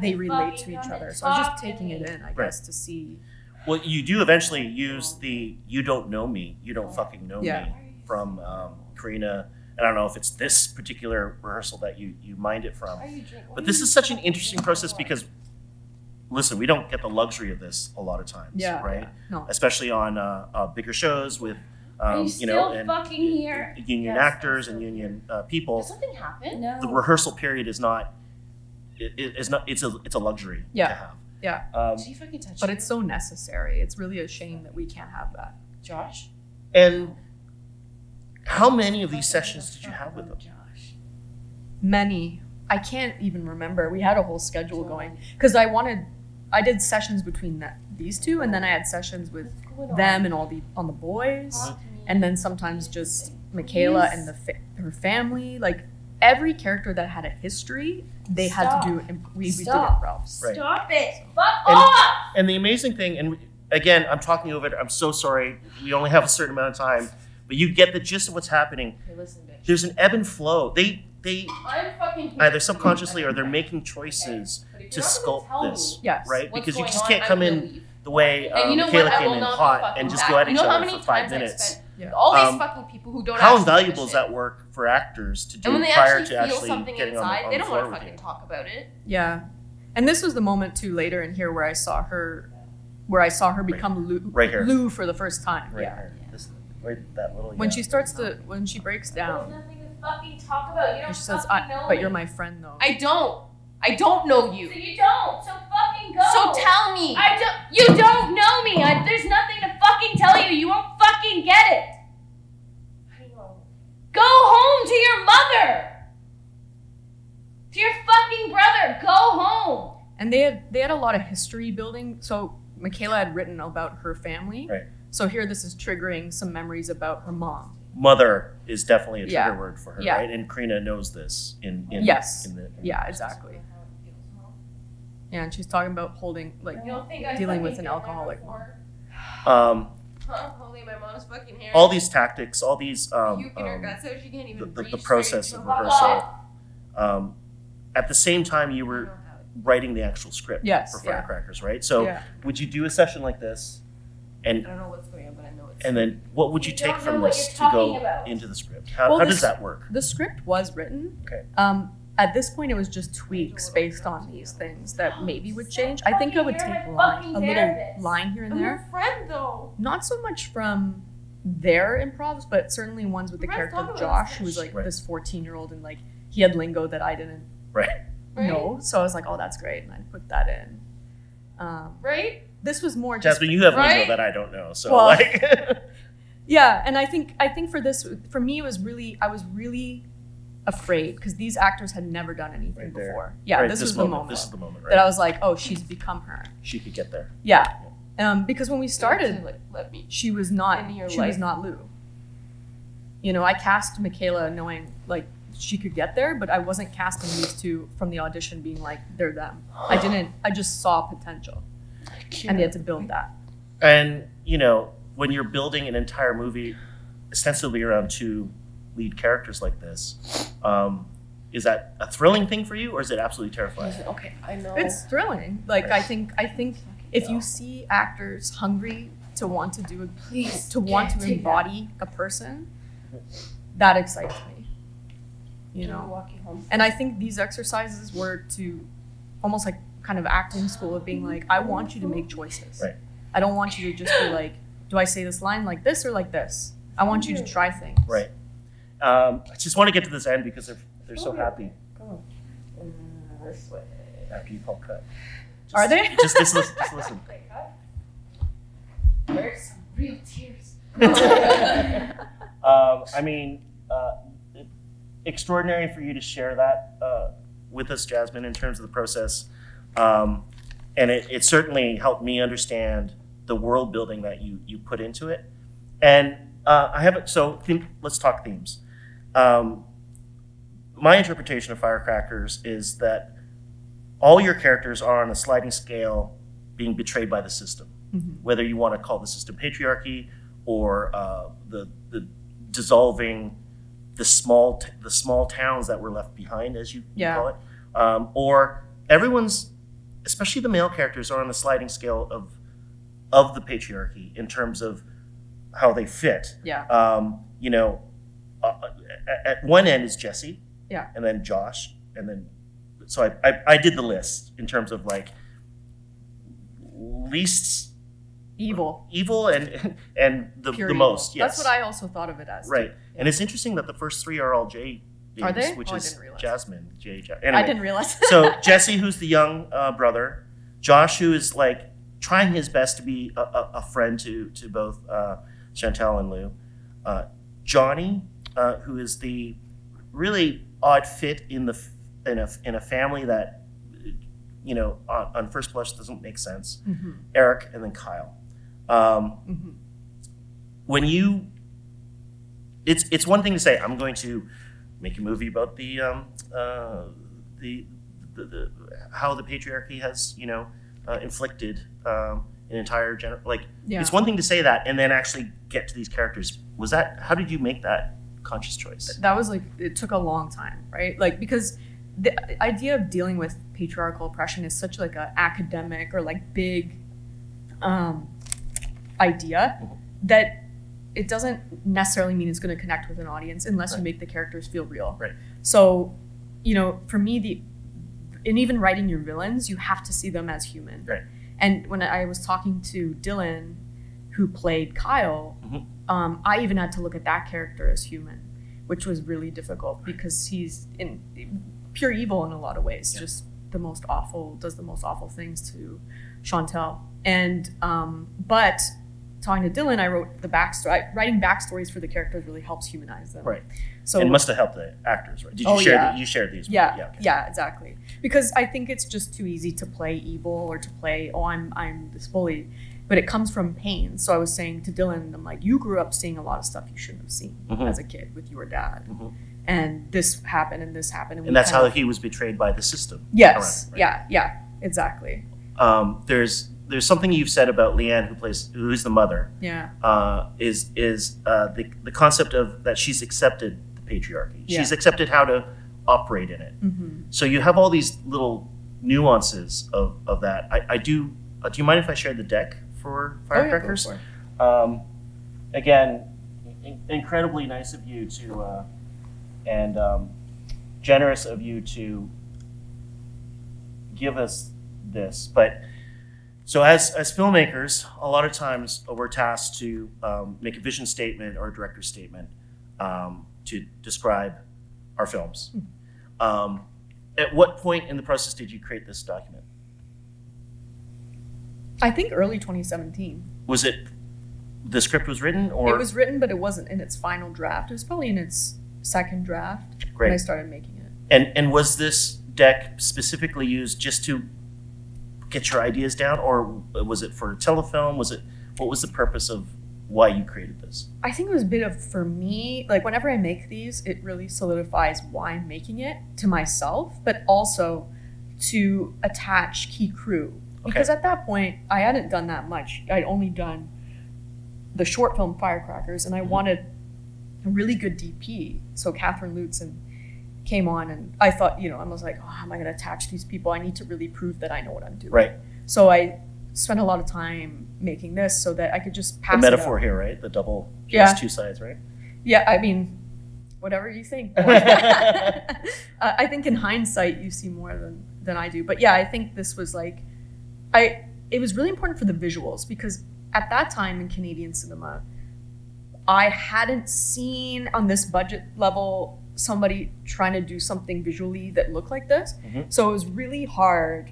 they relate to each other. So I was just taking it in, I guess, to see. Well, you do eventually use the "you don't know me, you don't fucking know yeah. me" from um, Karina. And I don't know if it's this particular rehearsal that you you mined it from, but this is such an interesting process because, listen, we don't get the luxury of this a lot of times, yeah. right? No. Especially on uh, uh, bigger shows with um, you, you know and fucking here? union yes, actors and union uh, people. Did something happen? No. The rehearsal period is not it, it's not it's a it's a luxury yeah. to have. Yeah, um, but you? It's so necessary. It's really a shame that we can't have that. Josh? And how many of these sessions did you have with them? Josh? Many. I can't even remember. We had a whole schedule going. Because I wanted, I did sessions between that, these two, and then I had sessions with them and all the on the boys, and then sometimes just Michaela and the fa her family. Like, every character that had a history, they Stop. had to do it. We, we did it, Ralph. Right. Stop it. So. Fuck and, off. And the amazing thing, and again, I'm talking over it. I'm so sorry. We only have a certain amount of time, but you get the gist of what's happening. Hey, listen, bitch. There's an ebb and flow. They, they I'm fucking either subconsciously or they're making choices okay. to sculpt this, yes. right? What's because you just can't on, come in leave. the way um, you know Michaela came in hot and just back. go at you each other for five minutes. Yeah. All these um, fucking people who don't. How invaluable is that work for actors to do and when they prior actually to feel actually something getting inside, on, on they don't the want to fucking talk about it. Yeah, and this was the moment too later in here where I saw her, where I saw her become right. Lou, right here. Lou for the first time. Right yeah. here, this, right that little. When yeah. she starts to, when she breaks down. There's nothing to fucking talk about. You don't. She says, I, know "But me. You're my friend, though." I don't. I don't know you. So you don't. So fucking go. So tell me. I don't. You don't know me. I, there's nothing to fucking tell you. You won't fucking get it. I know. Go home to your mother. To your fucking brother. Go home. And they had they had a lot of history building. So Michaela had written about her family. Right. So here, this is triggering some memories about her mom. Mother is definitely a trigger yeah. word for her, yeah. right? And Karina knows this. In, in yes. In the, in yeah, exactly. Yeah, and she's talking about holding, like, dealing with an alcoholic mom. Um, huh? Holding my mom's fucking hair. All these tactics, all these, um, um, the, the process of rehearsal. Um, at the same time, you were writing the actual script yes, for Firecrackers, yeah. right? So, yeah. would you do a session like this? And I don't know what's going on, but I know it's. And then, what would you, you take from this to go about. into the script? How, well, how this, does that work? The script was written. Okay. Um, At this point, it was just tweaks based on these things that maybe would change. I think I would take line, a little line here and there. I'm your friend, though. Not so much from their improvs, but certainly ones with the character of Josh, who was like this fourteen-year-old, and like he had lingo that I didn't know. So I was like, oh, that's great, and I put that in. Um, right? This was more just. Jasmin, you have lingo that I don't know, so well, like. yeah, and I think I think for this, for me, it was really I was really. afraid because these actors had never done anything right before. Yeah, right, this, this was moment, the moment. This is the moment, right? That I was like, oh, she's become her. She could get there. Yeah, yeah. Um, because when we started, like, let me. She was not. She life. was not Lou. You know, I cast Michaela knowing like she could get there, but I wasn't casting these two from the audition being like they're them. I didn't. I just saw potential, and they had to build that. And you know, when you're building an entire movie, ostensibly around two lead characters like this, um, is that a thrilling thing for you, or is it absolutely terrifying? Okay, I know it's thrilling. Like right. I think, I think if you see actors hungry to want to do, a, Please to want to embody that. a person, that excites me. You know, walking home. And I think these exercises were to, almost like kind of acting school of being like, I want you to make choices. Right. I don't want you to just be like, do I say this line like this or like this? I want you to try things. Right. Um, I just want to get to this end because they're, they're so happy. Go uh, this way. After you call cut. Just, Are they? Just, just listen. Just listen. There's some real tears. um, I mean, uh, extraordinary for you to share that uh, with us, Jasmin, in terms of the process. Um, and it, it certainly helped me understand the world building that you, you put into it. And Uh, I haven't, so theme, let's talk themes. Um, my interpretation of Firecrackers is that all your characters are on a sliding scale being betrayed by the system, mm-hmm. whether you want to call the system patriarchy or uh, the, the dissolving the small, t the small towns that were left behind, as you, yeah. you call it, um, or everyone's, especially the male characters, are on a sliding scale of, of the patriarchy in terms of how they fit. Yeah. Um, you know, uh, at one end is Jesse. Yeah. And then Josh, and then so I, I I did the list in terms of like least evil, evil, and and the, the most. Yes. That's what I also thought of it as. Right. Too. And it's interesting that the first three are all J. Are they? Which oh, is I didn't realize. Jasmin. J. J anyway, I didn't realize. So Jesse, who's the young uh, brother, Josh, who is like trying his best to be a, a, a friend to to both. Uh, Chantal and Lou, uh, Johnny, uh, who is the really odd fit in the in a in a family that you know on, on first blush doesn't make sense. Mm-hmm. Eric, and then Kyle. Um, mm-hmm. When you, it's it's one thing to say I'm going to make a movie about the um, uh, the, the, the how the patriarchy has you know uh, inflicted. Um, An entire gener like yeah. It's one thing to say that and then actually get to these characters. Was that how did you make that conscious choice? That was like it took a long time, right? Like because the idea of dealing with patriarchal oppression is such like an academic or like big um, idea mm-hmm. that it doesn't necessarily mean it's going to connect with an audience unless right. you make the characters feel real. Right. So, you know, for me, the in even writing your villains, you have to see them as human. Right. And when I was talking to Dylan, who played Kyle, mm-hmm. um, I even had to look at that character as human, which was really difficult because he's in pure evil in a lot of ways, yeah. just the most awful, does the most awful things to Chantel. And, um, but talking to Dylan, I wrote the backstory, writing backstories for the characters really helps humanize them. Right. So it must have helped the actors, right? Did you oh, share yeah. the, you shared these? Yeah, yeah, okay. yeah, exactly. Because I think it's just too easy to play evil or to play, oh, I'm I'm this bully, but it comes from pain. So I was saying to Dylan, I'm like, you grew up seeing a lot of stuff you shouldn't have seen mm-hmm. as a kid with your dad, mm-hmm. and this happened and this happened, and, and we that's how of, he was betrayed by the system. Yes, around, right? yeah, yeah, exactly. Um, there's there's something you've said about Leanne, who plays who is the mother. Yeah, uh, is is uh, the the concept of that she's accepted patriarchy. Yeah. She's accepted how to operate in it. Mm-hmm. So you have all these little nuances of, of that. I, I do, uh, do you mind if I share the deck for Firecrackers? Oh, yeah, go for it. Um, again, in, incredibly nice of you to, uh, and um, generous of you to give us this. But so as, as filmmakers, a lot of times we're tasked to um, make a vision statement or a director's statement. Um, to describe our films. Mm-hmm. um, at what point in the process did you create this document? I think early twenty seventeen. Was it, the script was written or? It was written, but it wasn't in its final draft. It was probably in its second draft. Great. And I started making it. And and was this deck specifically used just to get your ideas down, or was it for a telefilm? Was it, what was the purpose of why you created this? I think it was a bit of, for me, like whenever I make these, it really solidifies why I'm making it to myself, but also to attach key crew. Because okay. at that point, I hadn't done that much. I'd only done the short film Firecrackers, and I mm-hmm. wanted a really good D P. So Catherine Lutes and came on, and I thought, you know, I was like, oh, how am I gonna attach these people? I need to really prove that I know what I'm doing. Right. So I spent a lot of time making this so that I could just pass the metaphor it here, right? The double, yeah. Just two sides, right? Yeah, I mean, whatever you think. uh, I think in hindsight, you see more than, than I do. But yeah, I think this was like, I. it was really important for the visuals, because at that time in Canadian cinema, I hadn't seen on this budget level somebody trying to do something visually that looked like this. Mm-hmm. So it was really hard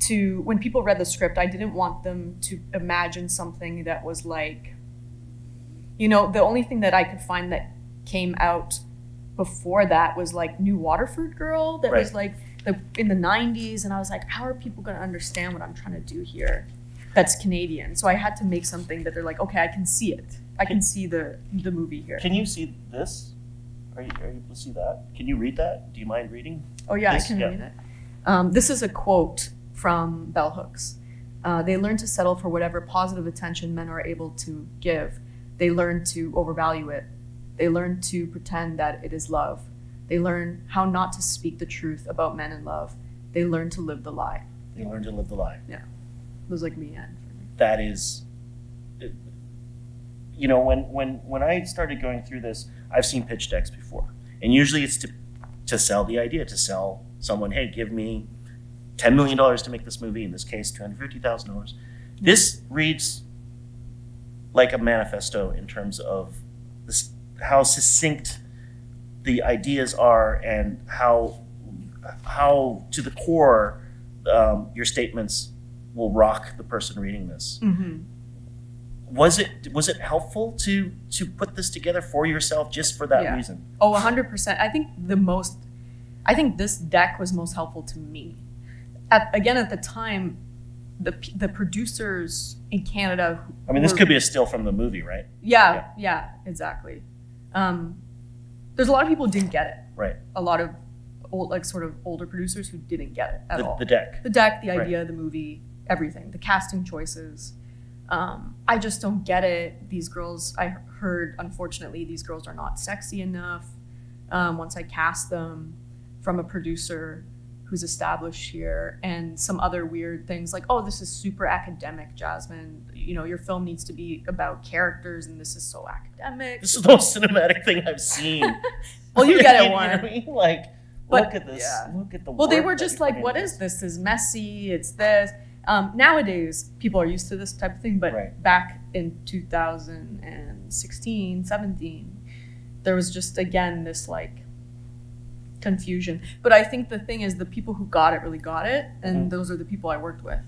to, when people read the script, I didn't want them to imagine something that was like, you know, the only thing that I could find that came out before that was like New Waterford Girl, that right. was like the, in the nineties. And I was like, how are people gonna understand what I'm trying to do here that's Canadian? So I had to make something that they're like, okay, I can see it. I can, can see the, the movie here. Can you see this? Are you, are you able to see that? Can you read that? Do you mind reading? Oh yeah, this? I can yeah. read it. Um, this is a quote from bell hooks. Uh, they learn to settle for whatever positive attention men are able to give. They learn to overvalue it. They learn to pretend that it is love. They learn how not to speak the truth about men and love. They learn to live the lie. They learn to live the lie. Yeah, it was like me and for me. That is, it, you know, when when when I started going through this, I've seen pitch decks before, and usually it's to to sell the idea, to sell someone, hey, give me ten million dollars to make this movie, in this case, two hundred fifty thousand dollars. This reads like a manifesto in terms of this, how succinct the ideas are and how, how to the core um, your statements will rock the person reading this. Mm-hmm. Was it was it helpful to to put this together for yourself just for that yeah. reason? Oh, one hundred percent. I think the most, I think this deck was most helpful to me. At, again, at the time, the the producers in Canada. I mean, were, this could be a still from the movie, right? Yeah, yeah, yeah exactly. Um, there's a lot of people who didn't get it. Right. A lot of old, like sort of older producers who didn't get it at the, all. The deck. The deck, the idea, right. the movie, everything, the casting choices. Um, I just don't get it. These girls, I heard, unfortunately, these girls are not sexy enough. Um, once I cast them, from a producer who's established here, and some other weird things like, oh, this is super academic, Jasmin. You know, your film needs to be about characters, and this is so academic. This is the most cinematic thing I've seen. Well, you get it, Warren. You know, like, but, look at this. Yeah. Look at the. Well, they were just like, what is this? This is messy. It's this. Um, nowadays, people are used to this type of thing, but right. back in two thousand sixteen, seventeen, there was just, again, this like confusion. But I think the thing is the people who got it really got it, and mm-hmm. those are the people I worked with.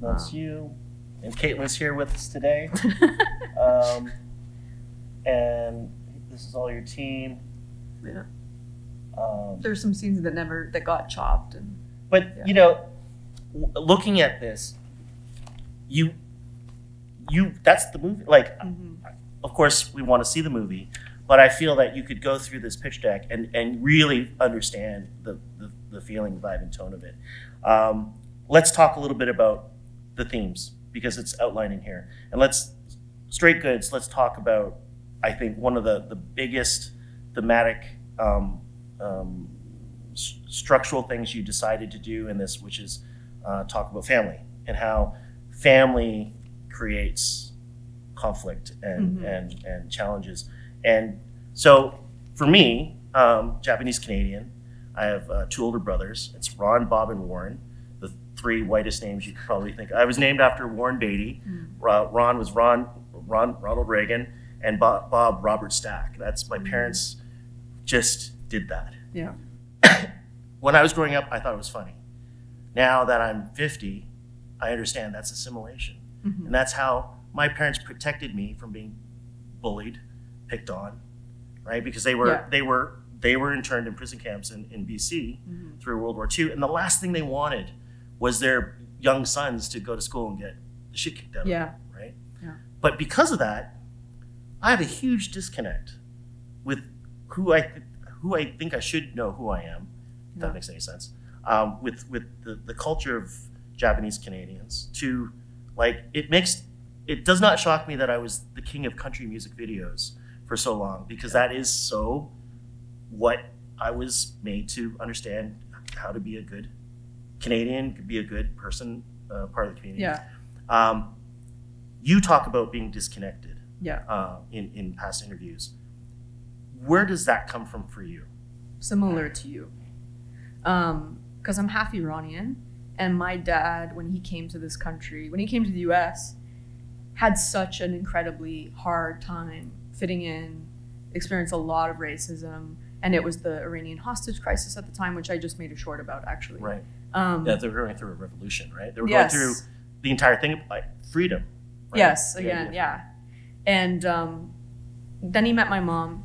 That's wow. you. And Caitlin's here with us today. um, and this is all your team. Yeah. Um, There's some scenes that never, that got chopped. and. But, yeah. you know, looking at this, you, you, that's the movie. Like, mm-hmm. of course, we want to see the movie, but I feel that you could go through this pitch deck and, and really understand the, the, the feeling, vibe, and tone of it. Um, let's talk a little bit about the themes, because it's outlined in here. And let's, straight goods, let's talk about, I think, one of the, the biggest thematic um, um, st- structural things you decided to do in this, which is Uh, talk about family and how family creates conflict and, mm-hmm. and, and challenges. And so for me, um, Japanese Canadian, I have uh, two older brothers. It's Ron, Bob, and Warren, the three whitest names you could probably think of. I was named after Warren Beatty. Mm-hmm. Uh, Ron was Ron, Ron, Ronald Reagan, and Bob, Bob Robert Stack. That's my mm-hmm. parents just did that. Yeah. When I was growing up, I thought it was funny. Now that I'm fifty, I understand that's assimilation. Mm-hmm. And that's how my parents protected me from being bullied, picked on, right? Because they were yeah. they were they were interned in prison camps in, in B C mm-hmm. through World War Two, and the last thing they wanted was their young sons to go to school and get the shit kicked out yeah. of them, right? Yeah. But because of that, I have a huge disconnect with who I who I think I should know who I am. If yeah. that makes any sense. Um, with with the, the culture of Japanese Canadians, to like it makes it does not shock me that I was the king of country music videos for so long, because yeah. that is so what I was made to understand how to be a good Canadian, be a good person, uh, part of the community. Yeah. Um, you talk about being disconnected. Yeah. Uh, in in past interviews, where does that come from for you? Similar to you. Um, because I'm half Iranian, and my dad, when he came to this country, when he came to the U S, had such an incredibly hard time fitting in, experienced a lot of racism, and it was the Iranian hostage crisis at the time, which I just made a short about, actually. Right. Um, yeah, they were going through a revolution, right? They were yes. going through the entire thing of like freedom. Right? Yes, the again, yeah. And um, then he met my mom,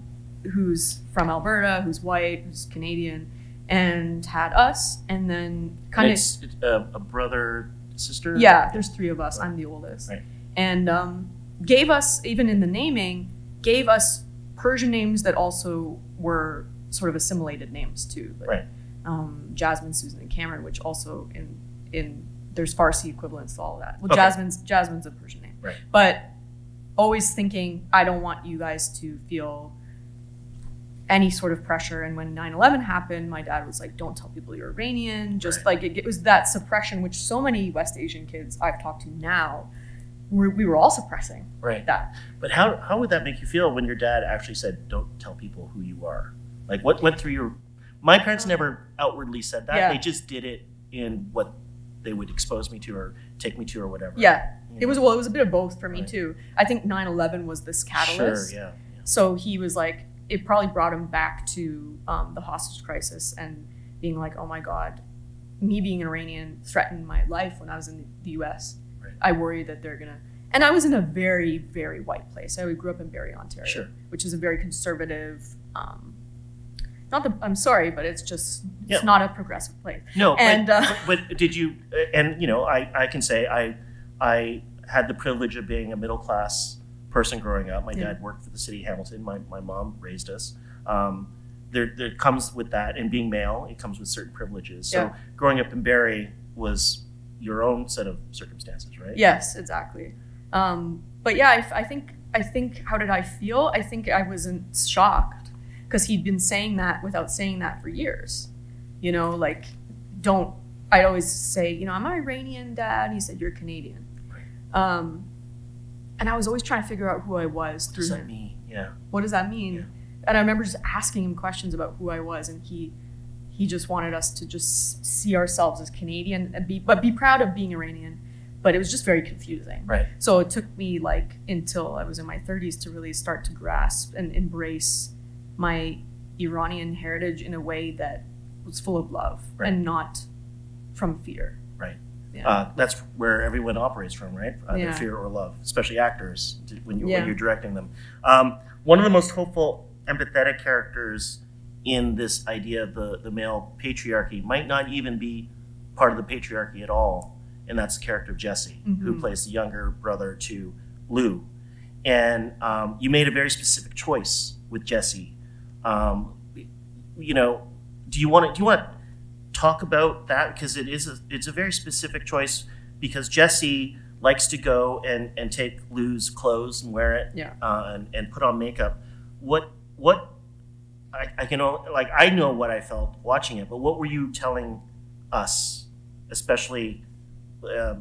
who's from Alberta, who's white, who's Canadian, and had us, and then kind of uh, a brother, sister. Yeah, there's three of us. Right. I'm the oldest, right. and um, gave us, even in the naming, gave us Persian names that also were sort of assimilated names too. Like, right. Um, Jasmine, Susan, and Cameron, which also in in there's Farsi equivalents to all of that. Well, okay. Jasmine's Jasmine's a Persian name, right. but always thinking I don't want you guys to feel any sort of pressure. And when nine eleven happened, my dad was like, don't tell people you're Iranian. Just right. like, it, it was that suppression, which so many West Asian kids I've talked to now, we're, we were all suppressing right. that. But how, how would that make you feel when your dad actually said, don't tell people who you are? Like what went through your, my parents never outwardly said that. Yeah. They just did it in what they would expose me to or take me to or whatever. Yeah, you know? It was, well, it was a bit of both for me right. too. I think nine eleven was this catalyst. Sure, yeah, yeah. So he was like, it probably brought him back to um, the hostage crisis and being like, oh my God, me being an Iranian threatened my life when I was in the U S. Right. I worried that they're gonna, and I was in a very, very white place. I grew up in Barrie, Ontario, sure. which is a very conservative, um, not the, I'm sorry, but it's just, it's yeah. not a progressive place. No, and, but, uh, but did you, and you know, I, I can say I, I had the privilege of being a middle-class person growing up. My yeah. dad worked for the city of Hamilton. My, my mom raised us. Um, there, there comes with that, and being male, it comes with certain privileges. So yeah. growing up in Barrie was your own set of circumstances, right? Yes, exactly. Um, but yeah, I, I think, I think, how did I feel? I think I wasn't shocked, because he'd been saying that without saying that for years. You know, like, don't, I'd always say, you know, I'm Iranian, Dad. He said, you're Canadian. Right. Um, And I was always trying to figure out who I was through him. What does that mean? Yeah. What does that mean? Yeah. And I remember just asking him questions about who I was, and he he just wanted us to just see ourselves as Canadian and be but be proud of being Iranian. But it was just very confusing. Right. So it took me like until I was in my thirties to really start to grasp and embrace my Iranian heritage in a way that was full of love right. and not from fear. Right. Yeah. Uh, that's where everyone operates from, right? Either yeah. fear or love, especially actors when, you, yeah. when you're directing them. Um, one of the most hopeful, empathetic characters in this idea of the, the male patriarchy might not even be part of the patriarchy at all, and that's the character of Jesse, mm-hmm. who plays the younger brother to Lou. And um, you made a very specific choice with Jesse. Um, you know, do you want to, do you want to talk about that, because it is a, it's a very specific choice, because Jesse likes to go and, and take Lou's clothes and wear it yeah. uh, and, and put on makeup. What what I, I can like I know what I felt watching it, but what were you telling us, especially uh,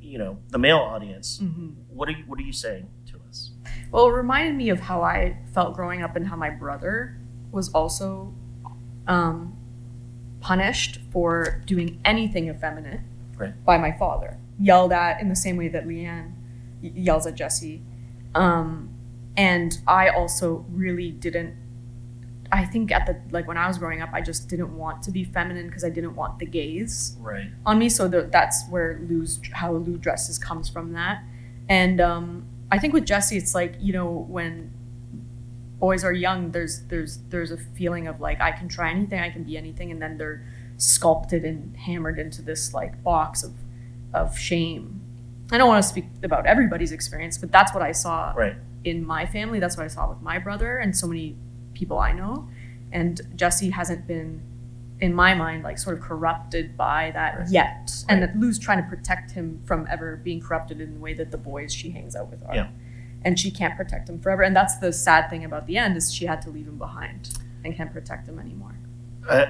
you know the male audience? Mm-hmm. What are you, what are you saying to us? Well, it reminded me of how I felt growing up and how my brother was also. Um, punished for doing anything effeminate right. by my father, yelled at in the same way that Leanne yells at Jesse. Um, and I also really didn't, I think at the, like when I was growing up, I just didn't want to be feminine because I didn't want the gaze right. on me. So the, that's where Lou's, how Lou dresses comes from that. And um, I think with Jesse, it's like, you know, when boys are young, there's there's there's a feeling of like, I can try anything, I can be anything, and then they're sculpted and hammered into this like box of of shame. I don't want to speak about everybody's experience, but that's what I saw right. in my family. That's what I saw with my brother and so many people I know. And Jesse hasn't been, in my mind, like sort of corrupted by that right. yet. Right. And that Lou's trying to protect him from ever being corrupted in the way that the boys she hangs out with are. Yeah. And she can't protect him forever. And that's the sad thing about the end, is she had to leave him behind and can't protect him anymore. Uh,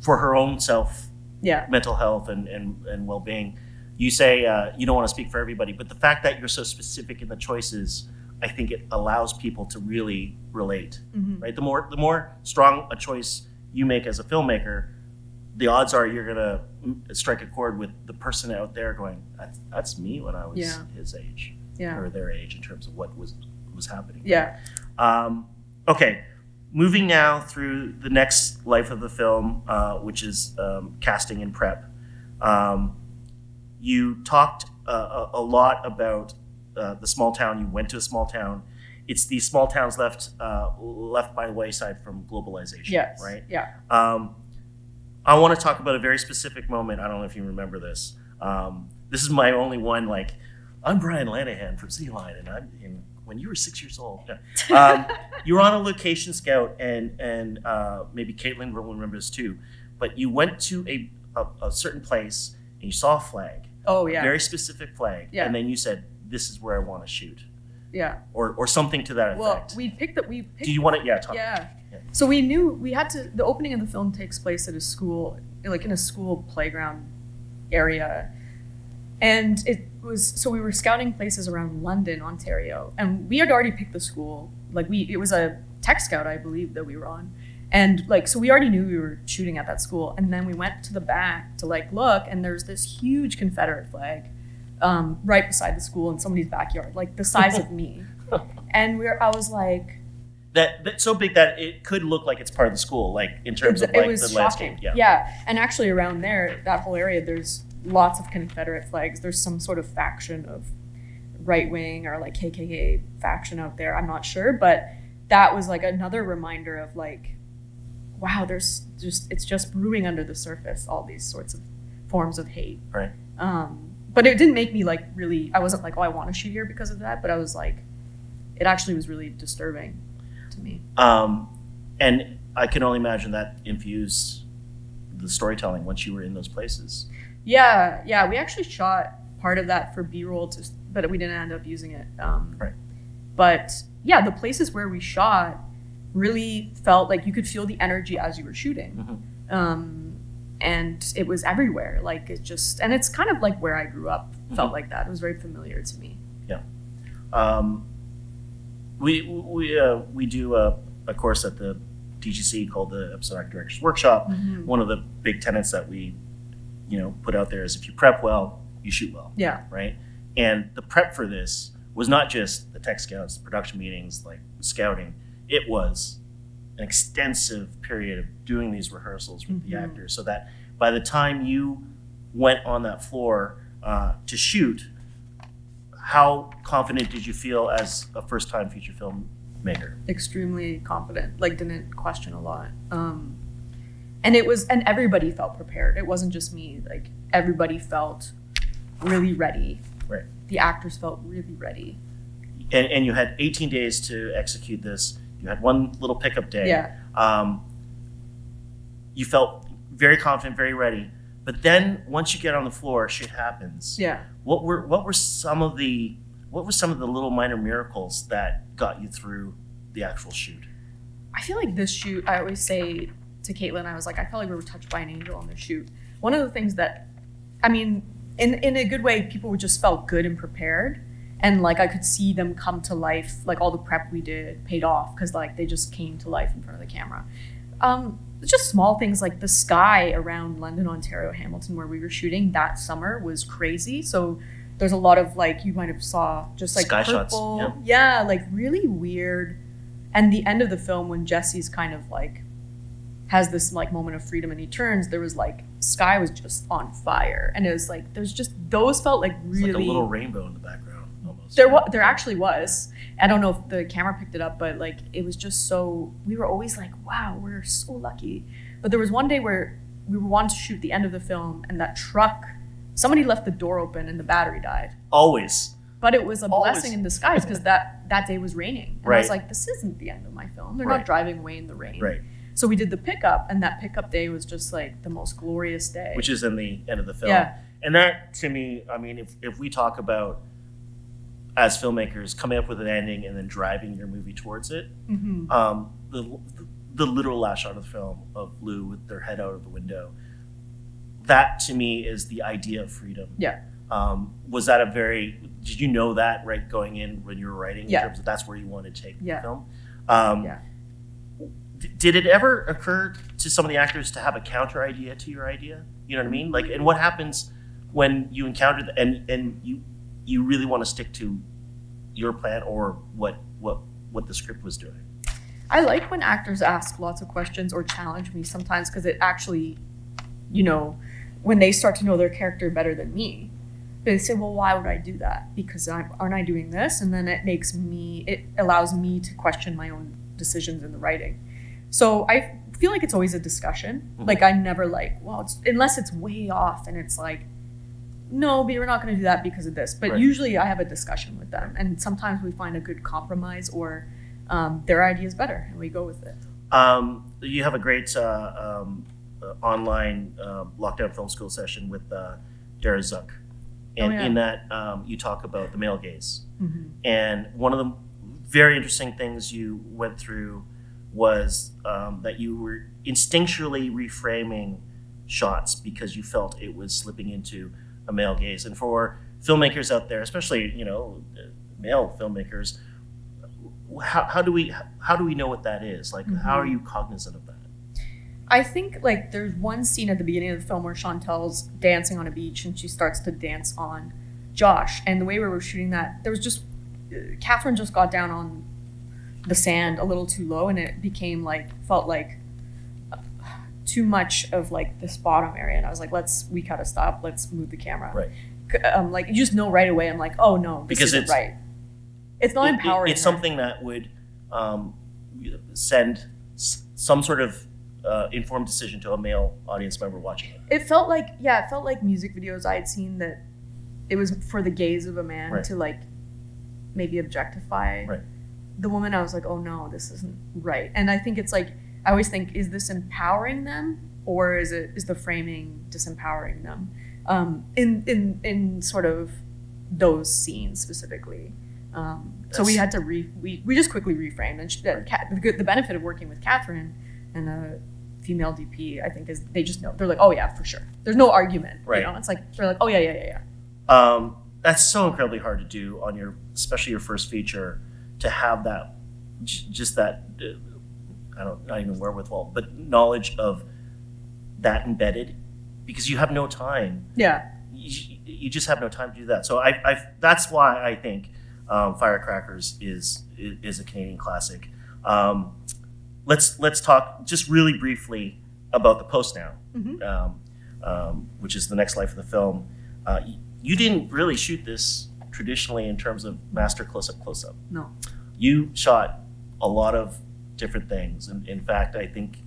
for her own self, yeah. mental health and, and, and well-being. You say uh, you don't want to speak for everybody, but the fact that you're so specific in the choices, I think it allows people to really relate, mm-hmm. right? The more the more strong a choice you make as a filmmaker, the odds are you're gonna strike a chord with the person out there going, that's, that's me when I was yeah. his age, yeah. or their age in terms of what was was happening. Yeah. Um, okay, moving now through the next life of the film, uh, which is um, casting and prep. Um, You talked uh, a lot about uh, the small town. You went to a small town. It's these small towns left uh, left by the wayside from globalization, yes. right? Yeah. Um, I want to talk about a very specific moment. I don't know if you remember this. Um, this is my only one. Like, I'm Brian Lanahan from Z-Line, and I'm in, when you were six years old. Yeah. Um, you were on a location scout, and and uh, maybe Caitlin will remember this too. But you went to a a, a certain place and you saw a flag. Oh yeah. A very specific flag. Yeah. And then you said, this is where I want to shoot. Yeah. Or or something to that well, effect. Well, we picked that we picked Do you want it? Yeah, talk. Yeah. yeah. So we knew we had to the opening of the film takes place at a school, like in a school playground area. And it was so we were scouting places around London, Ontario. And we had already picked the school. Like we it was a tech scout, I believe, that we were on. And like, so we already knew we were shooting at that school. And then we went to the back to like, look, and there's this huge Confederate flag um, right beside the school in somebody's backyard, like the size of me. And we're, I was like. That, that's so big that it could look like it's part of the school, like in terms of like the shocking. landscape. Yeah. yeah. And actually around there, that whole area, there's lots of Confederate flags. There's some sort of faction of right wing or like K K K faction out there. I'm not sure, but that was like another reminder of like, wow, there's just, it's just brewing under the surface, all these sorts of forms of hate. Right. Um, but it didn't make me like really, I wasn't like, oh, I want to shoot here because of that. But I was like, it actually was really disturbing to me. Um, and I can only imagine that infused the storytelling once you were in those places. Yeah. Yeah. We actually shot part of that for B-roll, to, but we didn't end up using it. Um, right. But yeah, the places where we shot, really felt like you could feel the energy as you were shooting. Mm-hmm. um, and it was everywhere. Like it just, and it's kind of like where I grew up felt mm-hmm. like that. It was very familiar to me. Yeah. Um, we we uh, we do a, a course at the D G C called the Episode Arc Directors Workshop. Mm-hmm. One of the big tenets that we, you know, put out there is if you prep well, you shoot well. Yeah. Right. And the prep for this was not just the tech scouts, the production meetings, like scouting. It was an extensive period of doing these rehearsals with mm-hmm. the actors, so that by the time you went on that floor uh, to shoot, how confident did you feel as a first-time feature filmmaker? Extremely confident, like didn't question a lot. Um, and it was, and everybody felt prepared. It wasn't just me, like everybody felt really ready. Right. The actors felt really ready. And, and you had eighteen days to execute this. You had one little pickup day. Yeah. Um, you felt very confident, very ready. But then once you get on the floor, shit happens. Yeah. What were what were some of the what were some of the little minor miracles that got you through the actual shoot? I feel like this shoot, I always say to Caitlin, I was like, I felt like we were touched by an angel on this shoot. One of the things that, I mean, in in a good way, people just felt good and prepared. And like I could see them come to life, like all the prep we did paid off because like they just came to life in front of the camera. Um, just small things like the sky around London, Ontario, Hamilton, where we were shooting that summer was crazy. So there's a lot of like, you might have saw just like sky purple, shots. Yeah. yeah, like really weird. And the end of the film when Jesse's kind of like has this like moment of freedom and he turns, there was like, sky was just on fire. And it was like, there's just, those felt like really- it's like a little rainbow in the background. There was, there actually was. I don't know if the camera picked it up, but like it was just so, we were always like, wow, we're so lucky. But there was one day where we wanted to shoot the end of the film, and that truck, somebody left the door open and the battery died. Always. But it was a Always. blessing in disguise, because that, that day was raining. And right. I was like, this isn't the end of my film. They're right. not driving away in the rain. Right. So we did the pickup, and that pickup day was just like the most glorious day. Which is in the end of the film. Yeah. And that, to me, I mean, if, if we talk about, as filmmakers, coming up with an ending and then driving your movie towards it, mm-hmm. um, the, the the literal last shot of the film of Lou with their head out of the window, that to me is the idea of freedom. Yeah. Um, was that a very, did you know that right going in when you were writing yeah. in terms of that's where you want to take yeah. the film? Um, yeah. Did it ever occur to some of the actors to have a counter idea to your idea? You know what I mean? Like, and what happens when you encounter the, and and you you really want to stick to your plan or what what what the script was doing? I like when actors ask lots of questions or challenge me sometimes, because it actually, you know, when they start to know their character better than me, they say, well, why would I do that? Because I'm, aren't I doing this? And then it makes me, it allows me to question my own decisions in the writing. So I feel like it's always a discussion. Mm-hmm. Like I never like, well, it's, unless it's way off and it's like, no, but we're not going to do that because of this. But right. usually I have a discussion with them, and sometimes we find a good compromise, or um, their idea is better and we go with it. Um, you have a great uh, um, uh, online uh, lockdown film school session with uh, Dara Zuck. And oh, yeah. in that um, you talk about the male gaze. Mm-hmm. And one of the very interesting things you went through was um, that you were instinctually reframing shots because you felt it was slipping into a male gaze. And for filmmakers out there, especially, you know, male filmmakers, how, how do we how do we know what that is? Like, mm-hmm. how are you cognizant of that? I think like there's one scene at the beginning of the film where Chantel's dancing on a beach and she starts to dance on Josh. And the way we were shooting that, there was just, Catherine just got down on the sand a little too low, and it became like, felt like too much of like this bottom area, and I was like, let's we gotta stop, let's move the camera. Right. Um, like you just know right away. I'm like, oh no, this because isn't it's right. It's not it, empowering. It, it's right. something that would um, send s some sort of uh, informed decision to a male audience member watching it. It felt like yeah, it felt like music videos I had seen that it was for the gaze of a man right. to like maybe objectify right. the woman. I was like, oh no, this isn't right. And I think it's like, I always think, is this empowering them, or is it is the framing disempowering them? Um, in in in sort of those scenes specifically. Um, so we had to re we we just quickly reframed. And she, the, the benefit of working with Catherine and a female D P, I think, is they just know. They're like, oh yeah, for sure. There's no argument. Right. You know? It's like they're like, oh yeah, yeah, yeah, yeah. Um, that's so incredibly hard to do on your, especially your first feature, to have that, just that. Uh, I don't, not even wherewithal, but knowledge of that embedded, because you have no time. Yeah. You, you just have no time to do that. So I, I that's why I think um, Firecrackers is, is is a Canadian classic. Um, let's let's talk just really briefly about the post now, mm-hmm. um, um, which is the next life of the film. Uh, you, you didn't really shoot this traditionally in terms of master close-up, close-up. No. You shot a lot of different things. And in fact, I think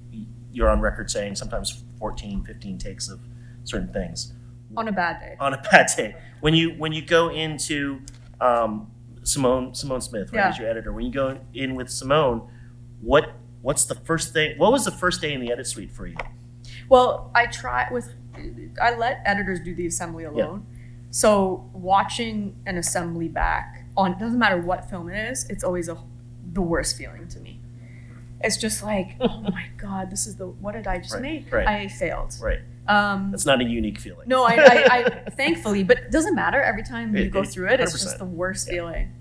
you're on record saying sometimes fourteen, fifteen takes of certain things. On a bad day. On a bad day. When you when you go into um, Simone Simone Smith, right, yeah. as your editor, when you go in with Simone, what what's the first thing? What was the first day in the edit suite for you? Well, I try with I let editors do the assembly alone. Yeah. So watching an assembly back on, it doesn't matter what film it is, it's always a the worst feeling to me. It's just like, oh my God, this is the, what did I just right, make? Right. I failed. Right. Um, That's not a unique feeling. No, I, I, I thankfully, but it doesn't matter. Every time it, you go it, through it, one hundred percent. It's just the worst yeah. feeling.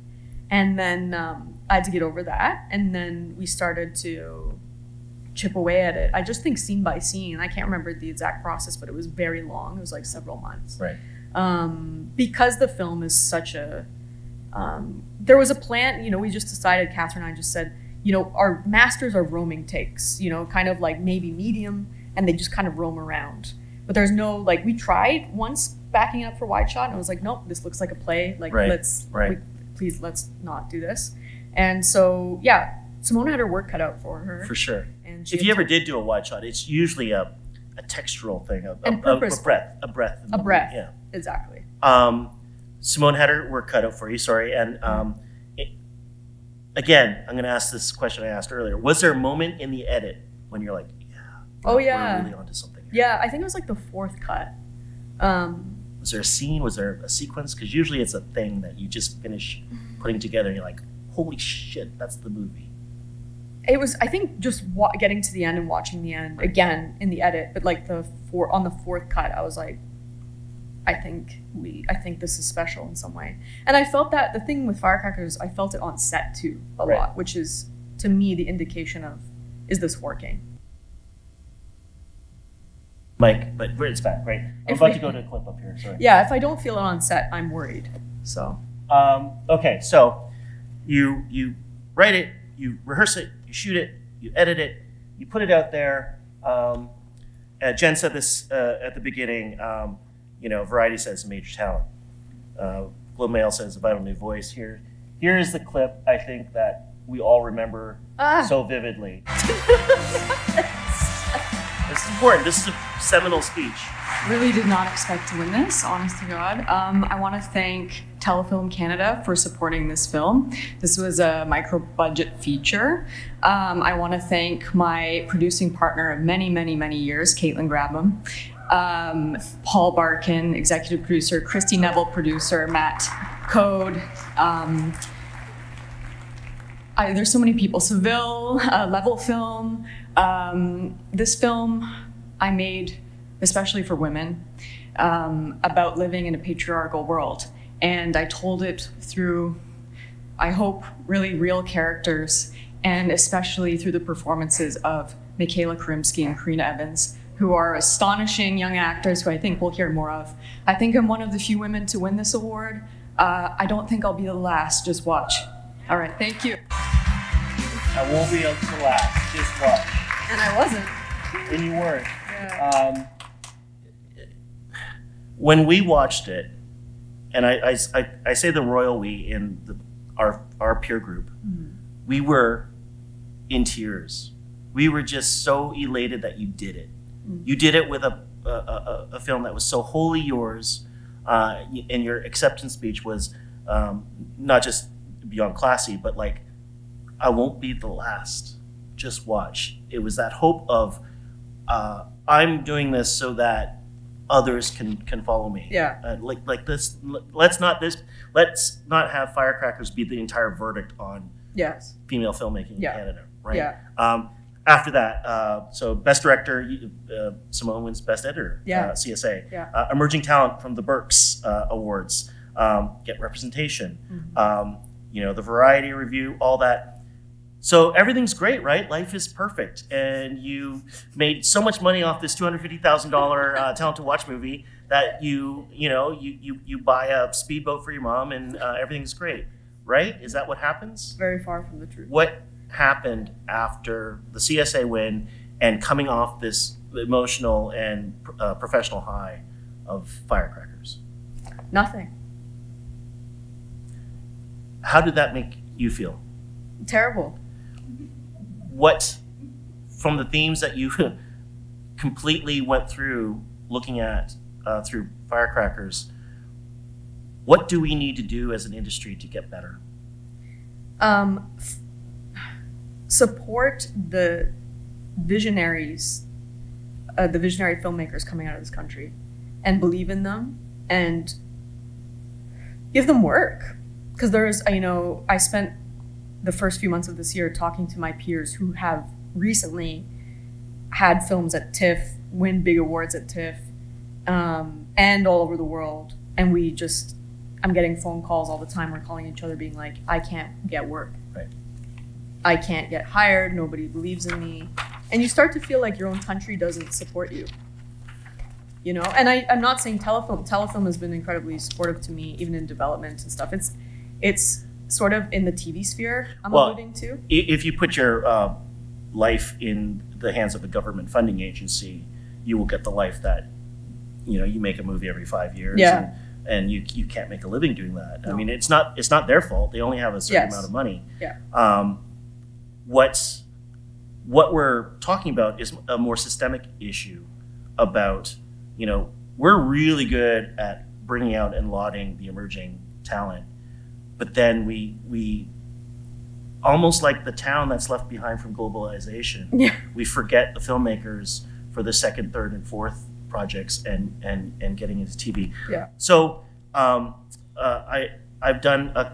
And then um, I had to get over that. And then we started to chip away at it. I just think scene by scene, I can't remember the exact process, but it was very long. It was like several months. Right. Um, because the film is such a, um, there was a plan, you know, we just decided, Catherine and I just said, you know, our masters are roaming takes, you know, kind of like maybe medium, and they just kind of roam around. But there's no, like, we tried once backing up for wide shot, and I was like, nope, this looks like a play. Like, right, let's, right. We, please let's not do this. And so, yeah, Simone had her work cut out for her. For sure. And if you ever did do a wide shot, it's usually a, a textural thing, a, a, a, a breath. A breath. A breath, yeah. Exactly. Um, Simone had her work cut out for you, sorry. And um, it, again, I'm going to ask this question I asked earlier. Was there a moment in the edit when you're like, yeah, oh, we're yeah. really onto something here? Yeah, I think it was like the fourth cut. Um, was there a scene? Was there a sequence? Because usually it's a thing that you just finish putting together and you're like, holy shit, that's the movie. It was, I think, just wa getting to the end and watching the end again in the edit, but like the four on the fourth cut, I was like, I think we, I think this is special in some way. And I felt that the thing with Firecrackers, I felt it on set too a right. lot, which is to me the indication of, is this working? Mike, but it's back, right? I'm if about we, to go to a clip up here, sorry. Yeah, if I don't feel it on set, I'm worried, so. Um, okay, so you you write it, you rehearse it, you shoot it, you edit it, you put it out there. Um, uh, Jen said this uh, at the beginning, um, you know, Variety says major talent. Uh, Globe Mail says a vital new voice here. Here is the clip I think that we all remember ah. so vividly. This is important. This is a seminal speech. Really did not expect to win this, honest to God. Um, I want to thank Telefilm Canada for supporting this film. This was a micro-budget feature. Um, I want to thank my producing partner of many, many, many years, Caitlin Grabham, um, Paul Barkin, executive producer, Christy Neville, producer, Matt Code. Um, I, there's so many people. Seville, uh, Level Film. Um, this film I made especially for women um, about living in a patriarchal world. And I told it through, I hope, really real characters, and especially through the performances of Michaela Kurimsky and Karina Evans, who are astonishing young actors who I think we'll hear more of. I think I'm one of the few women to win this award. Uh, I don't think I'll be the last, just watch. All right, thank you. I won't be up to last, just watch. And I wasn't. And you weren't. Yeah. Um, when we watched it, and I, I, I say the royal we in the, our, our peer group, mm-hmm. we were in tears. We were just so elated that you did it. Mm-hmm. You did it with a, a, a, a film that was so wholly yours, uh, and your acceptance speech was um, not just beyond classy, but like, I won't be the last, just watch. It was that hope of, uh, I'm doing this so that others can, can follow me. Yeah. Uh, like, like this, let's not this, let's not have Firecrackers be the entire verdict on yes. female filmmaking yeah. in Canada, right? Yeah. Um, after that, uh, so best director, uh, Simone wins best editor, yeah. uh, C S A. Yeah. Uh, emerging talent from the Burks uh, Awards, um, get representation. Mm-hmm. um, you know, the Variety review, all that. So everything's great, right? Life is perfect. And you made so much money off this two hundred fifty thousand dollar uh, Talent to Watch movie that you, you know, you, you, you buy a speedboat for your mom and uh, everything's great, right? Is that what happens? Very far from the truth. What happened after the C S A win and coming off this emotional and uh, professional high of Firecrackers? Nothing. How did that make you feel? Terrible. What, from the themes that you completely went through looking at uh, through Firecrackers, what do we need to do as an industry to get better? Um, support the visionaries, uh, the visionary filmmakers coming out of this country, and believe in them and give them work. Because there's, you know, I spent the first few months of this year talking to my peers who have recently had films at TIFF, win big awards at TIFF, um, and all over the world. And we just, I'm getting phone calls all the time. We're calling each other being like, I can't get work. Right. I can't get hired. Nobody believes in me. And you start to feel like your own country doesn't support you. You know, and I, I'm not saying Telefilm. Telefilm has been incredibly supportive to me, even in development and stuff. It's, it's, sort of in the T V sphere, I'm well, alluding to. If you put your uh, life in the hands of a government funding agency, you will get the life that, you know, you make a movie every five years. Yeah. And, and you you can't make a living doing that. No. I mean, it's not it's not their fault. They only have a certain yes. amount of money. Yeah. Um, what's what we're talking about is a more systemic issue about, you know, we're really good at bringing out and lauding the emerging talent, but then we we almost like the town that's left behind from globalization. Yeah. We forget the filmmakers for the second, third, and fourth projects and and and getting into T V. Yeah. So um, uh, I I've done a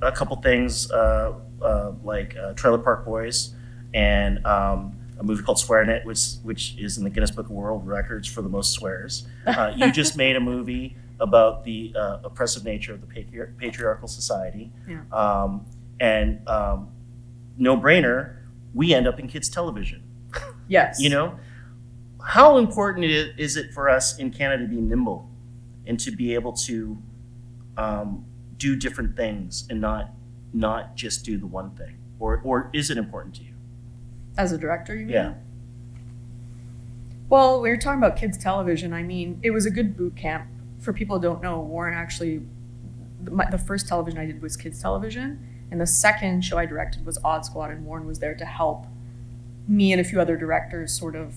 a couple things uh, uh, like uh, Trailer Park Boys and um, a movie called SwearNet, which which is in the Guinness Book of World Records for the most swears. Uh, you just made a movie about the uh, oppressive nature of the patri patriarchal society. Yeah. Um, and um, no brainer, we end up in kids' television. Yes. You know. How important is it for us in Canada to be nimble and to be able to um, do different things and not not just do the one thing? Or or is it important to you? As a director, you mean? Yeah. Well, we were talking about kids' television. I mean, it was a good boot camp. For people who don't know, Warren actually, the, my, the first television I did was kids' television. And the second show I directed was Odd Squad, and Warren was there to help me and a few other directors sort of.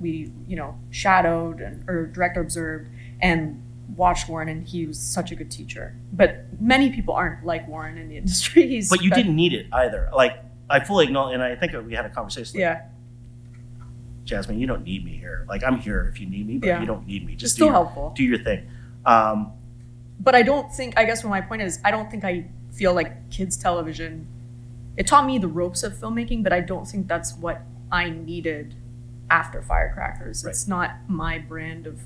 We, you know, shadowed and, or director observed and watched Warren, and he was such a good teacher. But many people aren't like Warren in the industry. He's but you but, didn't need it either. Like, I fully acknowledge, and I think we had a conversation. Like, yeah. Jasmin, you don't need me here. Like, I'm here if you need me, but yeah. you don't need me. Just it's do still your, helpful. Do your thing. Um, but I don't think, I guess what my point is, I don't think I feel like kids' television, it taught me the ropes of filmmaking, but I don't think that's what I needed after Firecrackers. Right. It's not my brand of,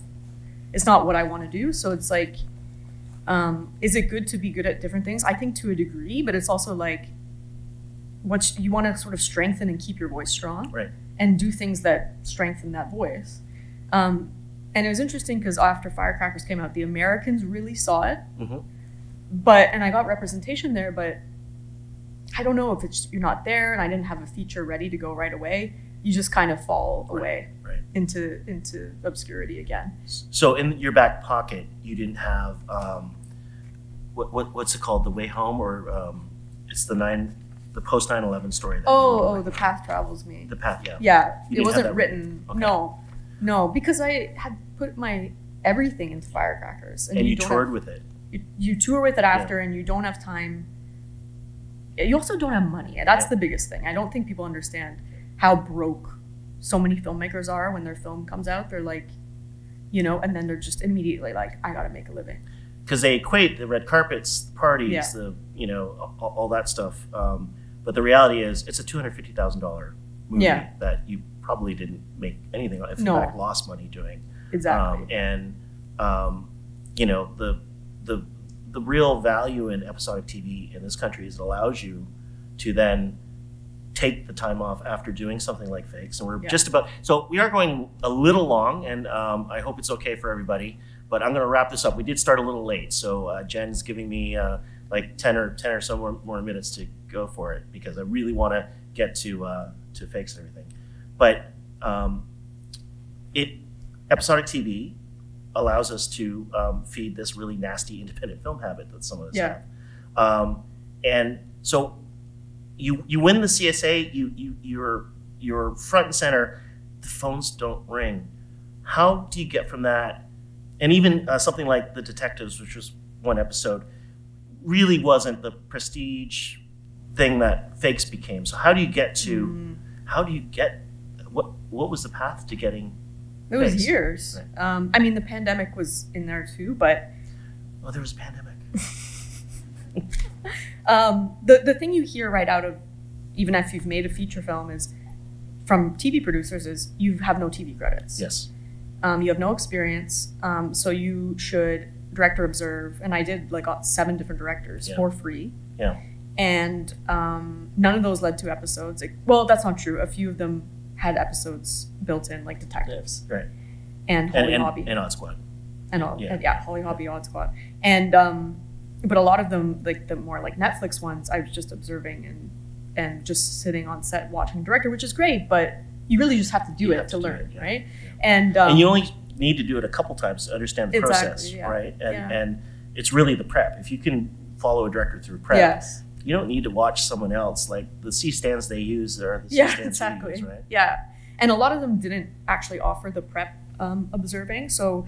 it's not what I want to do. So it's like, um, is it good to be good at different things? I think to a degree, but it's also like, what you want to sort of strengthen and keep your voice strong, right? And do things that strengthen that voice. Um, and it was interesting because after Firecrackers came out, the Americans really saw it, mm-hmm. but, and I got representation there, but I don't know if it's, you're not there and I didn't have a feature ready to go right away. You just kind of fall away right, right. into into obscurity again. So in your back pocket, you didn't have um, what, what what's it called? The Way Home, or um, it's the nine the post nine eleven story. That oh, oh, The Path Travels Me. The Path, yeah. Yeah, you it wasn't written. Okay. No, no, because I had put my everything into Firecrackers, and, and you, you don't toured have, with it. You, you tour with it after, yeah. and you don't have time. You also don't have money. That's yeah. the biggest thing. I don't think people understand how broke so many filmmakers are when their film comes out. They're like, you know, and then they're just immediately like, I gotta make a living. Because they equate the red carpets, the parties, yeah. the, you know, all, all that stuff. Um, but the reality is it's a two hundred fifty thousand dollar movie yeah. that you probably didn't make anything if no. you back lost money doing. Exactly. Um, and, um, you know, the, the, the real value in episodic T V in this country is it allows you to then take the time off after doing something like Fakes, and we're yeah. just about, so we are going a little long, and um, I hope it's okay for everybody, but I'm gonna wrap this up. We did start a little late, so uh, Jen's giving me uh, like ten or ten or so more, more minutes to go for it, because I really wanna get to uh, to Fakes and everything. But um, it episodic T V allows us to um, feed this really nasty independent film habit that some of us yeah. have. Um, and so, You you win the C S A, you you you're you're front and center. The phones don't ring. How do you get from that? And even uh, something like The Detectives, which was one episode, really wasn't the prestige thing that Fakes became. So how do you get to? Mm. How do you get? What what was the path to getting? It was Fakes? Years. Right. Um, I mean, the pandemic was in there too, but oh, there was a pandemic. Um, the, the thing you hear right out of, even if you've made a feature film is, from T V producers is, you have no T V credits. Yes. Um, you have no experience, um, so you should director observe, and I did like seven different directors yeah. for free. Yeah. And um, none of those led to episodes. Like, well, that's not true. A few of them had episodes built in, like Detectives. Right. And Holly and, Hobby. And, and Odd Squad. And, all, yeah. and yeah, Holly Hobby, yeah. Odd Squad. And, um... but a lot of them, like the more like Netflix ones, I was just observing and and just sitting on set watching the director, which is great, but you really just have to do you it to, to learn, it, yeah. right? Yeah. And um, and you only need to do it a couple times to understand the exactly, process, yeah. right? And yeah. and it's really the prep. If you can follow a director through prep, yes. you don't need to watch someone else. Like the C-stands they use are the yeah, C-stands exactly. you use, right? Yeah, and a lot of them didn't actually offer the prep um, observing. So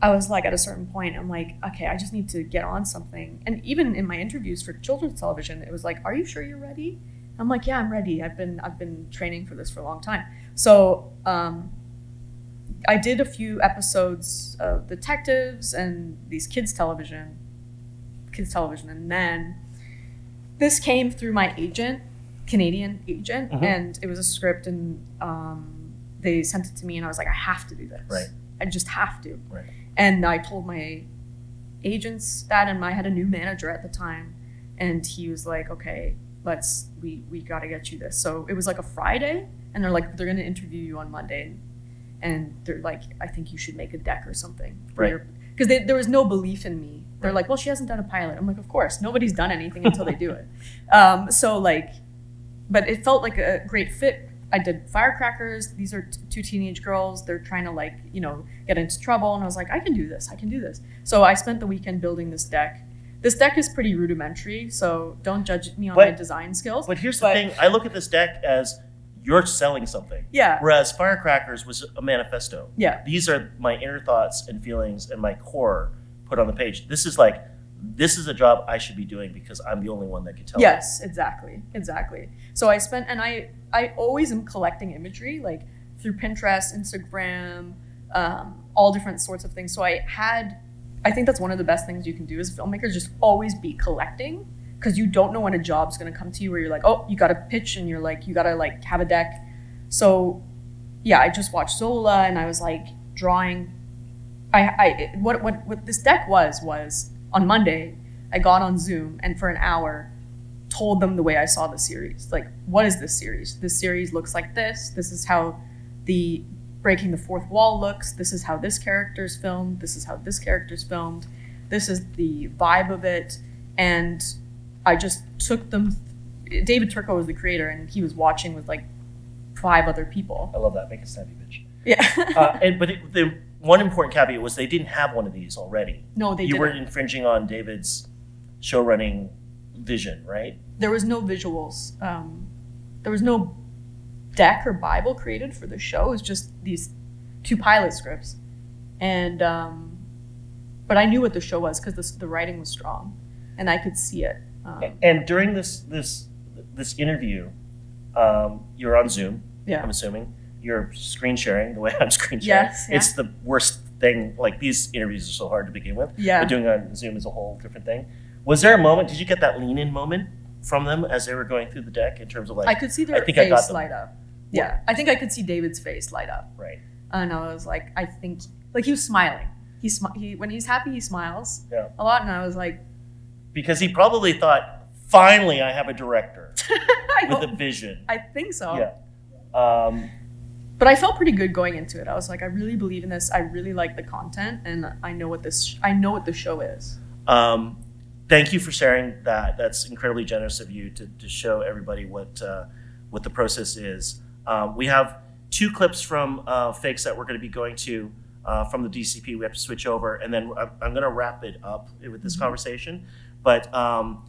I was like, at a certain point, I'm like, okay, I just need to get on something. And even in my interviews for children's television, it was like, are you sure you're ready? I'm like, yeah, I'm ready. I've been I've been training for this for a long time. So um, I did a few episodes of Detectives and these kids television, kids television, and then this came through my agent, Canadian agent, mm-hmm. and it was a script, and um, they sent it to me, and I was like, I have to do this. Right. I just have to. Right. And I told my agents that, and I had a new manager at the time, and he was like, okay, let's, we, we got to get you this. So it was like a Friday, and they're like, they're going to interview you on Monday. And they're like, I think you should make a deck or something. Right. Because there was no belief in me. They're right. like, well, she hasn't done a pilot. I'm like, of course, nobody's done anything until they do it. Um, so like, but it felt like a great fit. I did Firecrackers. These are t two teenage girls. They're trying to like, you know, get into trouble. And I was like, I can do this. I can do this. So I spent the weekend building this deck. This deck is pretty rudimentary, so don't judge me on but, my design skills. But here's but, the thing. I look at this deck as you're selling something. Yeah. Whereas Firecrackers was a manifesto. Yeah. These are my inner thoughts and feelings and my core put on the page. This is like, this is a job I should be doing because I'm the only one that can tell Yes, me. exactly. Exactly. So I spent, and I, I always am collecting imagery, like through Pinterest, Instagram, um, all different sorts of things. So I had... I think that's one of the best things you can do as a filmmaker, just always be collecting, because you don't know when a job's going to come to you where you're like, oh, you got to pitch, and you're like, you got to like have a deck. So yeah, I just watched Zola, and I was like drawing. I, I what, what, what this deck was, was on Monday, I got on Zoom and for an hour told them the way I saw the series. Like, what is this series? This series looks like this. This is how the breaking the fourth wall looks. This is how this character's filmed. This is how this character's filmed. This is the vibe of it. And I just took them. Th David Turco was the creator, and he was watching with like five other people. I love that. Make a snappy bitch. Yeah. uh, and but it, the one important caveat was they didn't have one of these already. No, they you didn't. You were infringing on David's show running vision, right? There was no visuals. Um, there was no deck or Bible created for the show. Is just these two pilot scripts, and um, but I knew what the show was because the writing was strong, and I could see it. Um, and during this this this interview, um, you're on Zoom. Yeah, I'm assuming you're screen sharing the way I'm screen sharing. Yes, yeah. It's the worst thing. Like, these interviews are so hard to begin with. Yeah, but doing it on Zoom is a whole different thing. Was there a moment? Did you get that lean in moment from them as they were going through the deck in terms of like? I could see their I think face I got light up. Yeah, I think I could see David's face light up. Right. And I was like, I think, like, he was smiling. He, sm he When he's happy, he smiles yeah. a lot. And I was like. Because he probably thought, finally, I have a director with a vision. I think so. Yeah. Um, but I felt pretty good going into it. I was like, I really believe in this. I really like the content. And I know what this, sh I know what the show is. Um, thank you for sharing that. That's incredibly generous of you to, to show everybody what, uh, what the process is. Uh, we have two clips from uh, Fakes that we're going to be going to uh, from the D C P. We have to switch over, and then I'm, I'm going to wrap it up with this mm-hmm. conversation. But um,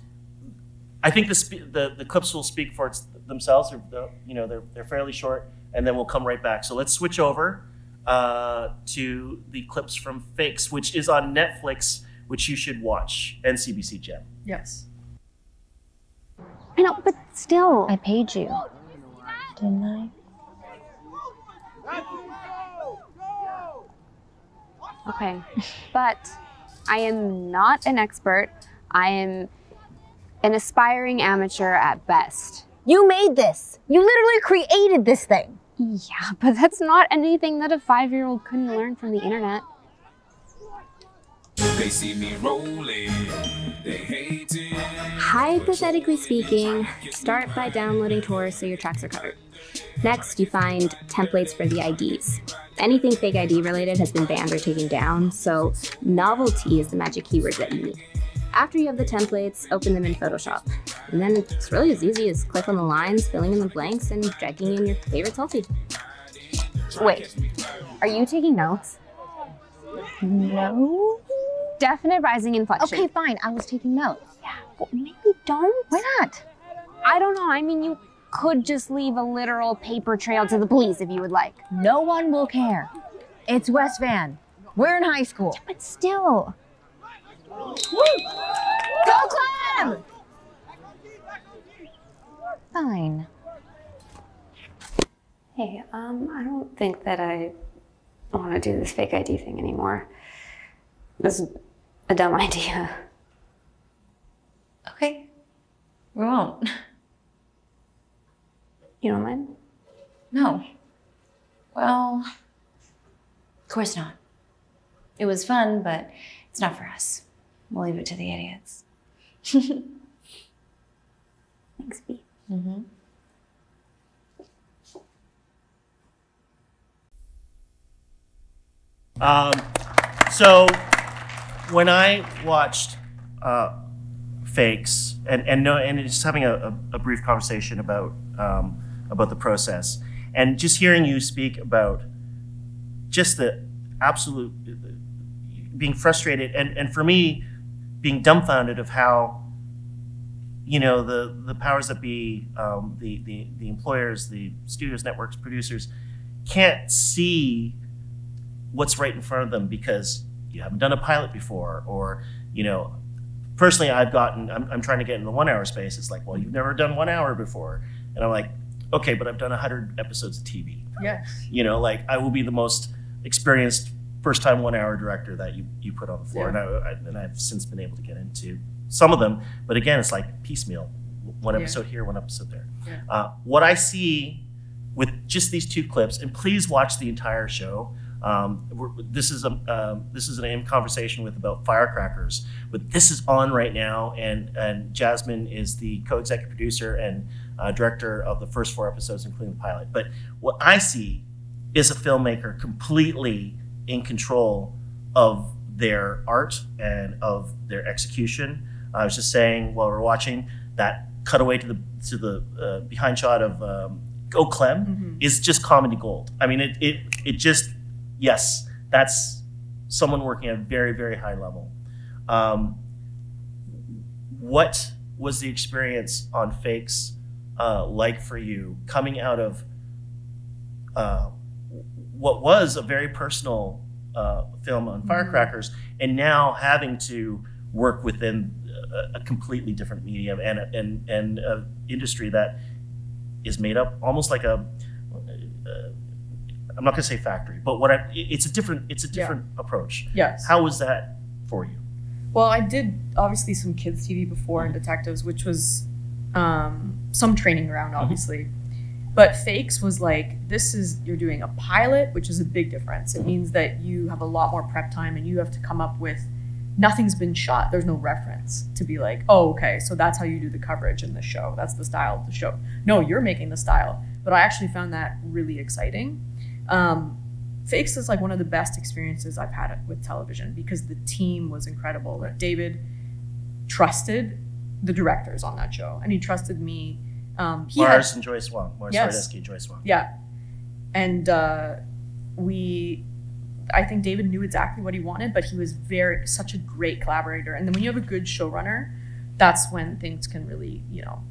I think the, the the clips will speak for it's themselves. They're, you know, they're they're fairly short, and then we'll come right back. So let's switch over uh, to the clips from Fakes, which is on Netflix, which you should watch, and C B C Gem. Yes. I know, but still, I paid you. Didn't I? Okay, but I am not an expert. I am an aspiring amateur at best. You made this. You literally created this thing. Yeah, but that's not anything that a five-year-old couldn't learn from the internet. They see me rolling. They hate it. Hypothetically speaking, start by downloading Tor so your tracks are covered. Next, you find templates for the I Ds. Anything fake I D related has been banned or taken down, so novelty is the magic keyword that you need. After you have the templates, open them in Photoshop. And then it's really as easy as click on the lines, filling in the blanks, and dragging in your favorite selfie. Wait, are you taking notes? No? definite rising inflection. Okay, fine. I was taking notes. Yeah, but maybe don't. Why not? I don't know. I mean, you could just leave a literal paper trail to the police if you would like. No one will care. It's West Van. We're in high school. Yeah, but still. Woo! Go Clem! Fine. Hey, um, I don't think that I want to do this fake I D thing anymore. This is a dumb idea. Okay. We won't. You don't mind? No. Well, of course not. It was fun, but it's not for us. We'll leave it to the idiots. Thanks, B. Mm-hmm. Um, so when I watched uh, Fakes and and no and just having a, a brief conversation about um, about the process and just hearing you speak about just the absolute being frustrated and and for me being dumbfounded of how you know the the powers that be um, the the the employers, the studios, networks, producers can't see what's right in front of them because you haven't done a pilot before, or, you know, personally I've gotten, I'm, I'm trying to get in the one hour space. It's like, well, you've never done one hour before. And I'm like, okay, but I've done a hundred episodes of T V. Yes. You know, like I will be the most experienced first time one hour director that you, you put on the floor. Yeah. And, I, I, and I've since been able to get into some of them. But again, it's like piecemeal, one episode yeah. here, one episode there. Yeah. Uh, what I see with just these two clips, and please watch the entire show. Um, we're, this is a uh, this is an conversation with about Firecrackers. But this is on right now, and and Jasmin is the co-executive producer and uh, director of the first four episodes, including the pilot. But what I see is a filmmaker completely in control of their art and of their execution. I was just saying while we we're watching that cutaway to the to the uh, behind shot of um, Go Clem mm-hmm. is just comedy gold. I mean, it it it just. Yes, that's someone working at a very, very high level. Um, what was the experience on Fakes uh, like for you coming out of uh, what was a very personal uh, film on Firecrackers mm-hmm. and now having to work within a, a completely different medium and a, and, and a industry that is made up almost like a, a I'm not gonna say factory, but what I, it's a different, it's a different yeah. approach. Yes. How was that for you? Well, I did obviously some kids T V before mm-hmm. and Detectives, which was um, some training ground, obviously. Mm-hmm. But Fakes was like, this is, you're doing a pilot, which is a big difference. It mm-hmm. means that you have a lot more prep time and you have to come up with, nothing's been shot. There's no reference to be like, oh, okay, so that's how you do the coverage in the show. That's the style of the show. No, you're making the style. But I actually found that really exciting. Um, Fakes is like one of the best experiences I've had with television because the team was incredible. Right. David trusted the directors on that show and he trusted me. Um, he Mars had, and Joyce Wong, Mars yes. Hadesky and Joyce Wong. Yeah. And uh, we, I think David knew exactly what he wanted, but he was very, such a great collaborator. And then when you have a good showrunner, that's when things can really, you know,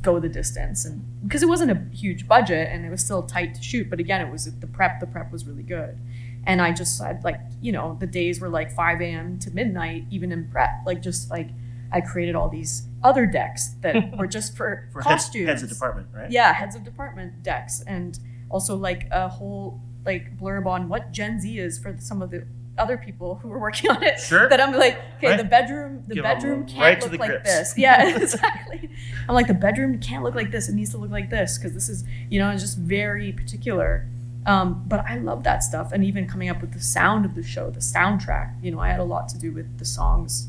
go the distance. And because it wasn't a huge budget and it was still tight to shoot, but again, it was the prep the prep was really good. And I just said, like, you know, the days were like five A M to midnight, even in prep, like, just like I created all these other decks that were just for, for costumes. Heads, heads of department, right? Yeah, heads of department decks, and also like a whole like blurb on what Gen Z is for some of the other people who were working on it. Sure. That I'm like, okay, right. the bedroom, the Give bedroom can't right look like grips. This. Yeah, exactly. I'm like, the bedroom can't look like this. It needs to look like this because this is, you know, it's just very particular. Um, but I love that stuff. And even coming up with the sound of the show, the soundtrack, you know, I had a lot to do with the songs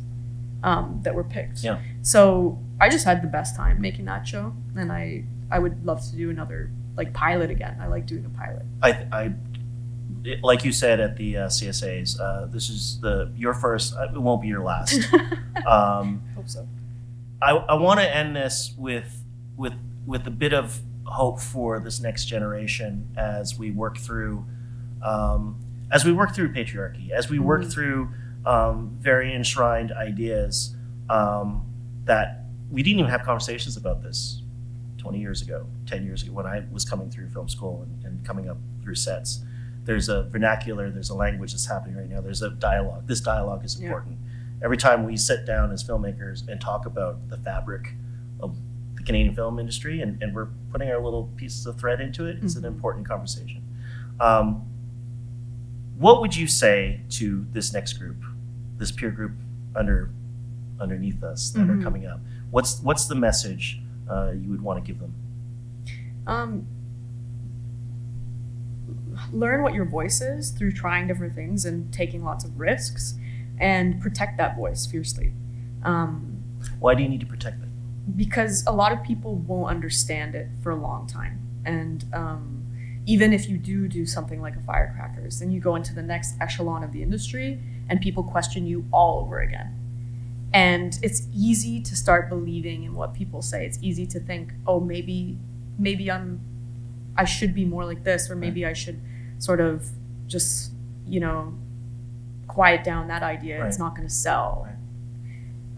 um, that were picked. Yeah. So I just had the best time making that show. And I, I would love to do another like pilot again. I like doing a pilot. I, I, It, like you said at the uh, C S As, uh, this is the your first. It won't be your last. Um, hope so. I, I want to end this with with with a bit of hope for this next generation as we work through um, as we work through patriarchy, as we work mm-hmm. through um, very enshrined ideas um, that we didn't even have conversations about this twenty years ago, ten years ago, when I was coming through film school and, and coming up through sets. There's a vernacular, there's a language that's happening right now, there's a dialogue. This dialogue is important. Yeah. Every time we sit down as filmmakers and talk about the fabric of the Canadian film industry, and, and we're putting our little pieces of thread into it, it's mm-hmm. an important conversation. Um, what would you say to this next group, this peer group under underneath us that mm-hmm. are coming up? What's, what's the message uh, you would want to give them? Um, Learn what your voice is through trying different things and taking lots of risks, and protect that voice fiercely. Um, Why do you need to protect it? Because a lot of people won't understand it for a long time. And um, even if you do do something like a Firecrackers, then you go into the next echelon of the industry and people question you all over again. And it's easy to start believing in what people say. It's easy to think, oh, maybe, maybe I'm I should be more like this, or maybe right. I should sort of just, you know, quiet down that idea. Right. It's not going to sell.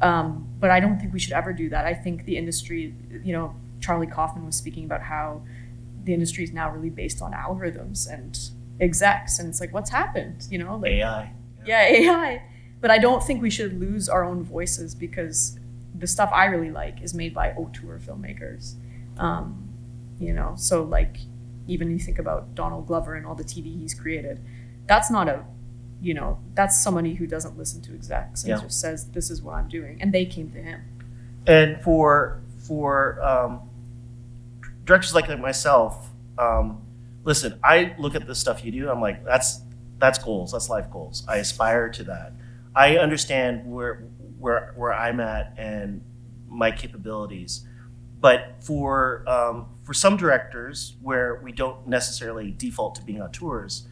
Right. Um, but I don't think we should ever do that. I think the industry, you know, Charlie Kaufman was speaking about how the industry is now really based on algorithms and execs. And it's like, what's happened? You know, like, A I. Yeah. yeah, A I. But I don't think we should lose our own voices, because the stuff I really like is made by auteur filmmakers. Um, You know, so like, even you think about Donald Glover and all the T V he's created, that's not a, you know, that's somebody who doesn't listen to execs and yeah. just says, this is what I'm doing. And they came to him. And for for um, directors like myself, um, listen, I look at the stuff you do, I'm like, that's that's goals, that's life goals. I aspire to that. I understand where where where I'm at and my capabilities. But for um, for some directors, where we don't necessarily default to being auteurs,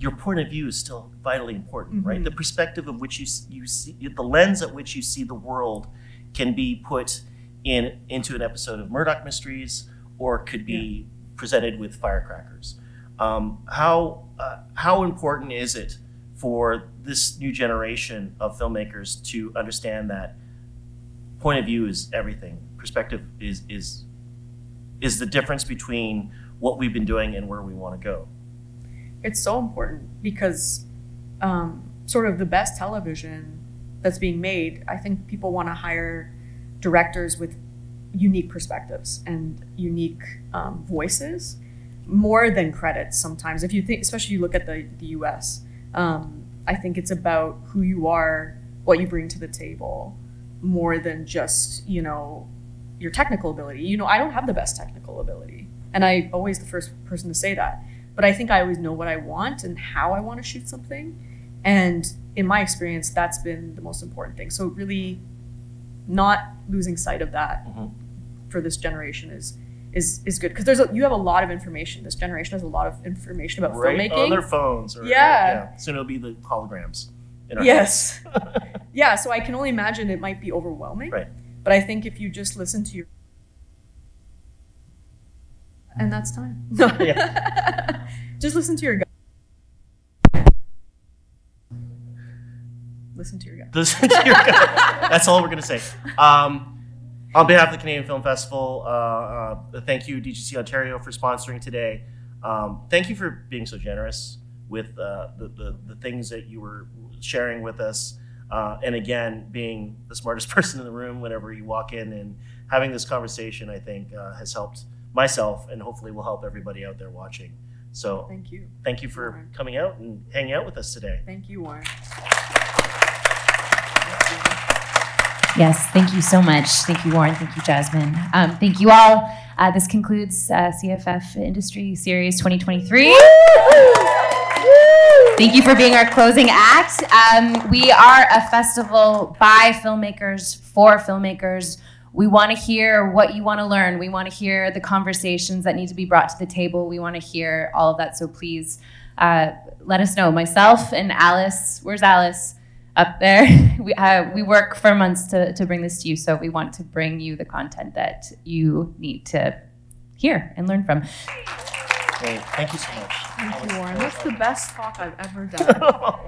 your point of view is still vitally important, mm-hmm. right? The perspective of which you you see, the lens at which you see the world, can be put in into an episode of Murdoch Mysteries, or could be yeah. presented with Firecrackers. Um, how uh, how important is it for this new generation of filmmakers to understand that point of view is everything? Perspective is is is the difference between what we've been doing and where we want to go. It's so important, because um, sort of the best television that's being made, I think people want to hire directors with unique perspectives and unique um, voices, more than credits sometimes. If you think, especially you look at the, the U S, um, I think it's about who you are, what you bring to the table, more than just, you know, your technical ability. You know, I don't have the best technical ability, and I'm always the first person to say that, but I think I always know what I want and how I want to shoot something. And in my experience, that's been the most important thing. So really not losing sight of that mm-hmm. for this generation is is is good, because there's a, you have a lot of information. This generation has a lot of information about right filmmaking on their phones, or, yeah. yeah soon it'll be the holograms in our yes yeah, so I can only imagine it might be overwhelming. Right. But I think if you just listen to your, and that's time. Yeah. Just listen to your gut. Listen to your gut. Listen to your gut. That's all we're gonna say. Um, on behalf of the Canadian Film Festival, uh, uh, thank you, D G C Ontario, for sponsoring today. Um, thank you for being so generous with uh, the, the the things that you were sharing with us. Uh, and again, being the smartest person in the room whenever you walk in, and having this conversation, I think, uh, has helped myself, and hopefully will help everybody out there watching. So thank you. Thank you for Warren. coming out and hanging out with us today. Thank you, Warren. Yes, thank you so much. Thank you, Warren. Thank you, Jasmin. Um, thank you all. Uh, this concludes uh, C F F Industry Series twenty twenty-three. Woo! Thank you for being our closing act. Um, we are a festival by filmmakers for filmmakers. We want to hear what you want to learn. We want to hear the conversations that need to be brought to the table. We want to hear all of that. So please uh, let us know. Myself and Alice, where's Alice? Up there. We, uh, we work for months to, to bring this to you. So we want to bring you the content that you need to hear and learn from. Great. Thank you so much. Thank you, Warren. That's the best talk I've ever done.